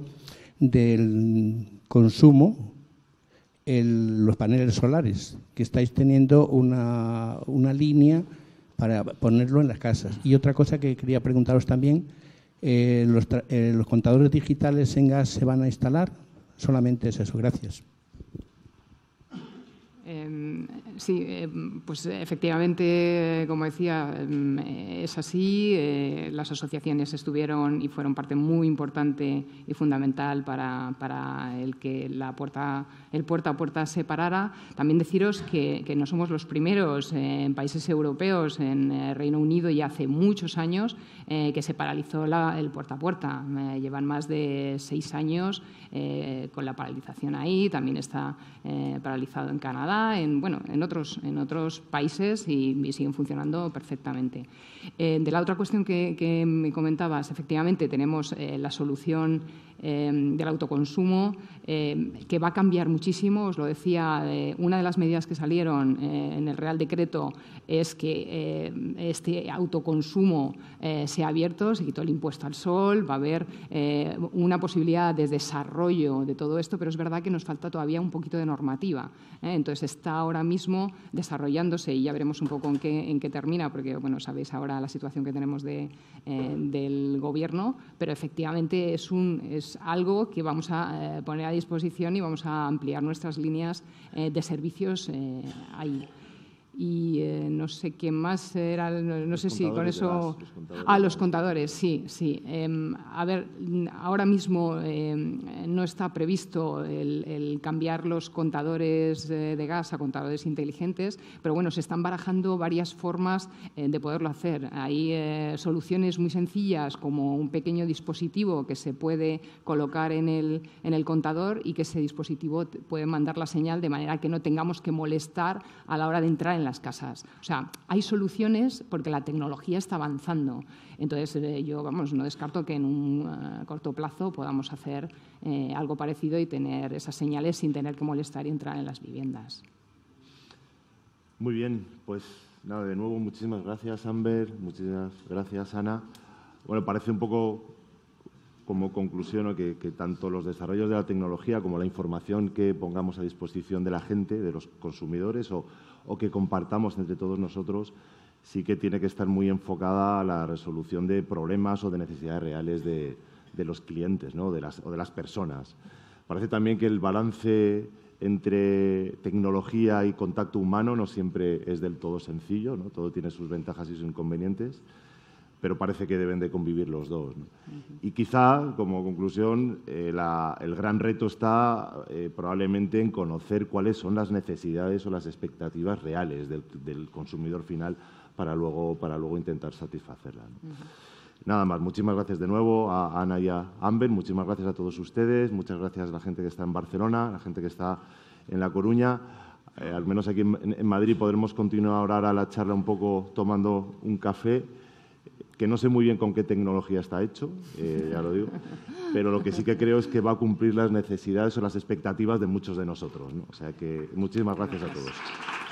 del consumo. Los paneles solares, que estáis teniendo una línea para ponerlo en las casas. Y otra cosa que quería preguntaros también, ¿los contadores digitales en gas se van a instalar? Solamente es eso, gracias. Sí, pues efectivamente, como decía, es así. Las asociaciones estuvieron y fueron parte muy importante y fundamental para el que el puerta a puerta se parara. También deciros que no somos los primeros en países europeos, en Reino Unido ya hace muchos años que se paralizó el puerta a puerta. Llevan más de 6 años con la paralización ahí. También está paralizado en Canadá, en otros países y siguen funcionando perfectamente. De la otra cuestión que me comentabas, efectivamente tenemos la solución del autoconsumo que va a cambiar muchísimo. Os lo decía, una de las medidas que salieron en el Real Decreto es que este autoconsumo sea abierto, se quitó el impuesto al sol, va a haber una posibilidad de desarrollo de todo esto, pero es verdad que nos falta todavía un poquito de normativa. Entonces, pues está ahora mismo desarrollándose, y ya veremos un poco en qué termina, porque bueno, sabéis ahora la situación que tenemos del gobierno, pero efectivamente es algo que vamos a poner a disposición y vamos a ampliar nuestras líneas de servicios ahí. Y no sé qué más era, no sé si con eso... Ah, los contadores, sí, sí. A ver, ahora mismo no está previsto el cambiar los contadores de gas a contadores inteligentes, pero bueno, se están barajando varias formas de poderlo hacer. Hay soluciones muy sencillas, como un pequeño dispositivo que se puede colocar en el contador, y que ese dispositivo puede mandar la señal de manera que no tengamos que molestar a la hora de entrar en las casas. O sea, hay soluciones porque la tecnología está avanzando. Entonces, yo, vamos, no descarto que en un corto plazo podamos hacer algo parecido y tener esas señales sin tener que molestar y entrar en las viviendas. Muy bien, pues nada, de nuevo, muchísimas gracias, Amber, muchísimas gracias, Ana. Bueno, parece un poco como conclusión, ¿no?, que tanto los desarrollos de la tecnología como la información que pongamos a disposición de la gente, de los consumidores, o que compartamos entre todos nosotros, sí que tiene que estar muy enfocada a la resolución de problemas o de necesidades reales de los clientes, ¿no?, o de las personas. Parece también que el balance entre tecnología y contacto humano no siempre es del todo sencillo, ¿no? Todo tiene sus ventajas y sus inconvenientes, pero parece que deben de convivir los dos, ¿no? Y quizá, como conclusión, el gran reto está probablemente en conocer cuáles son las necesidades o las expectativas reales del consumidor final para luego intentar satisfacerlas, ¿no? Nada más, muchísimas gracias de nuevo a Ana y a Amber, muchísimas gracias a todos ustedes, muchas gracias a la gente que está en Barcelona, a la gente que está en La Coruña. Al menos aquí en Madrid podremos continuar ahora la charla un poco tomando un café, que no sé muy bien con qué tecnología está hecho, ya lo digo, pero lo que sí que creo es que va a cumplir las necesidades o las expectativas de muchos de nosotros, ¿no? O sea que muchísimas gracias a todos.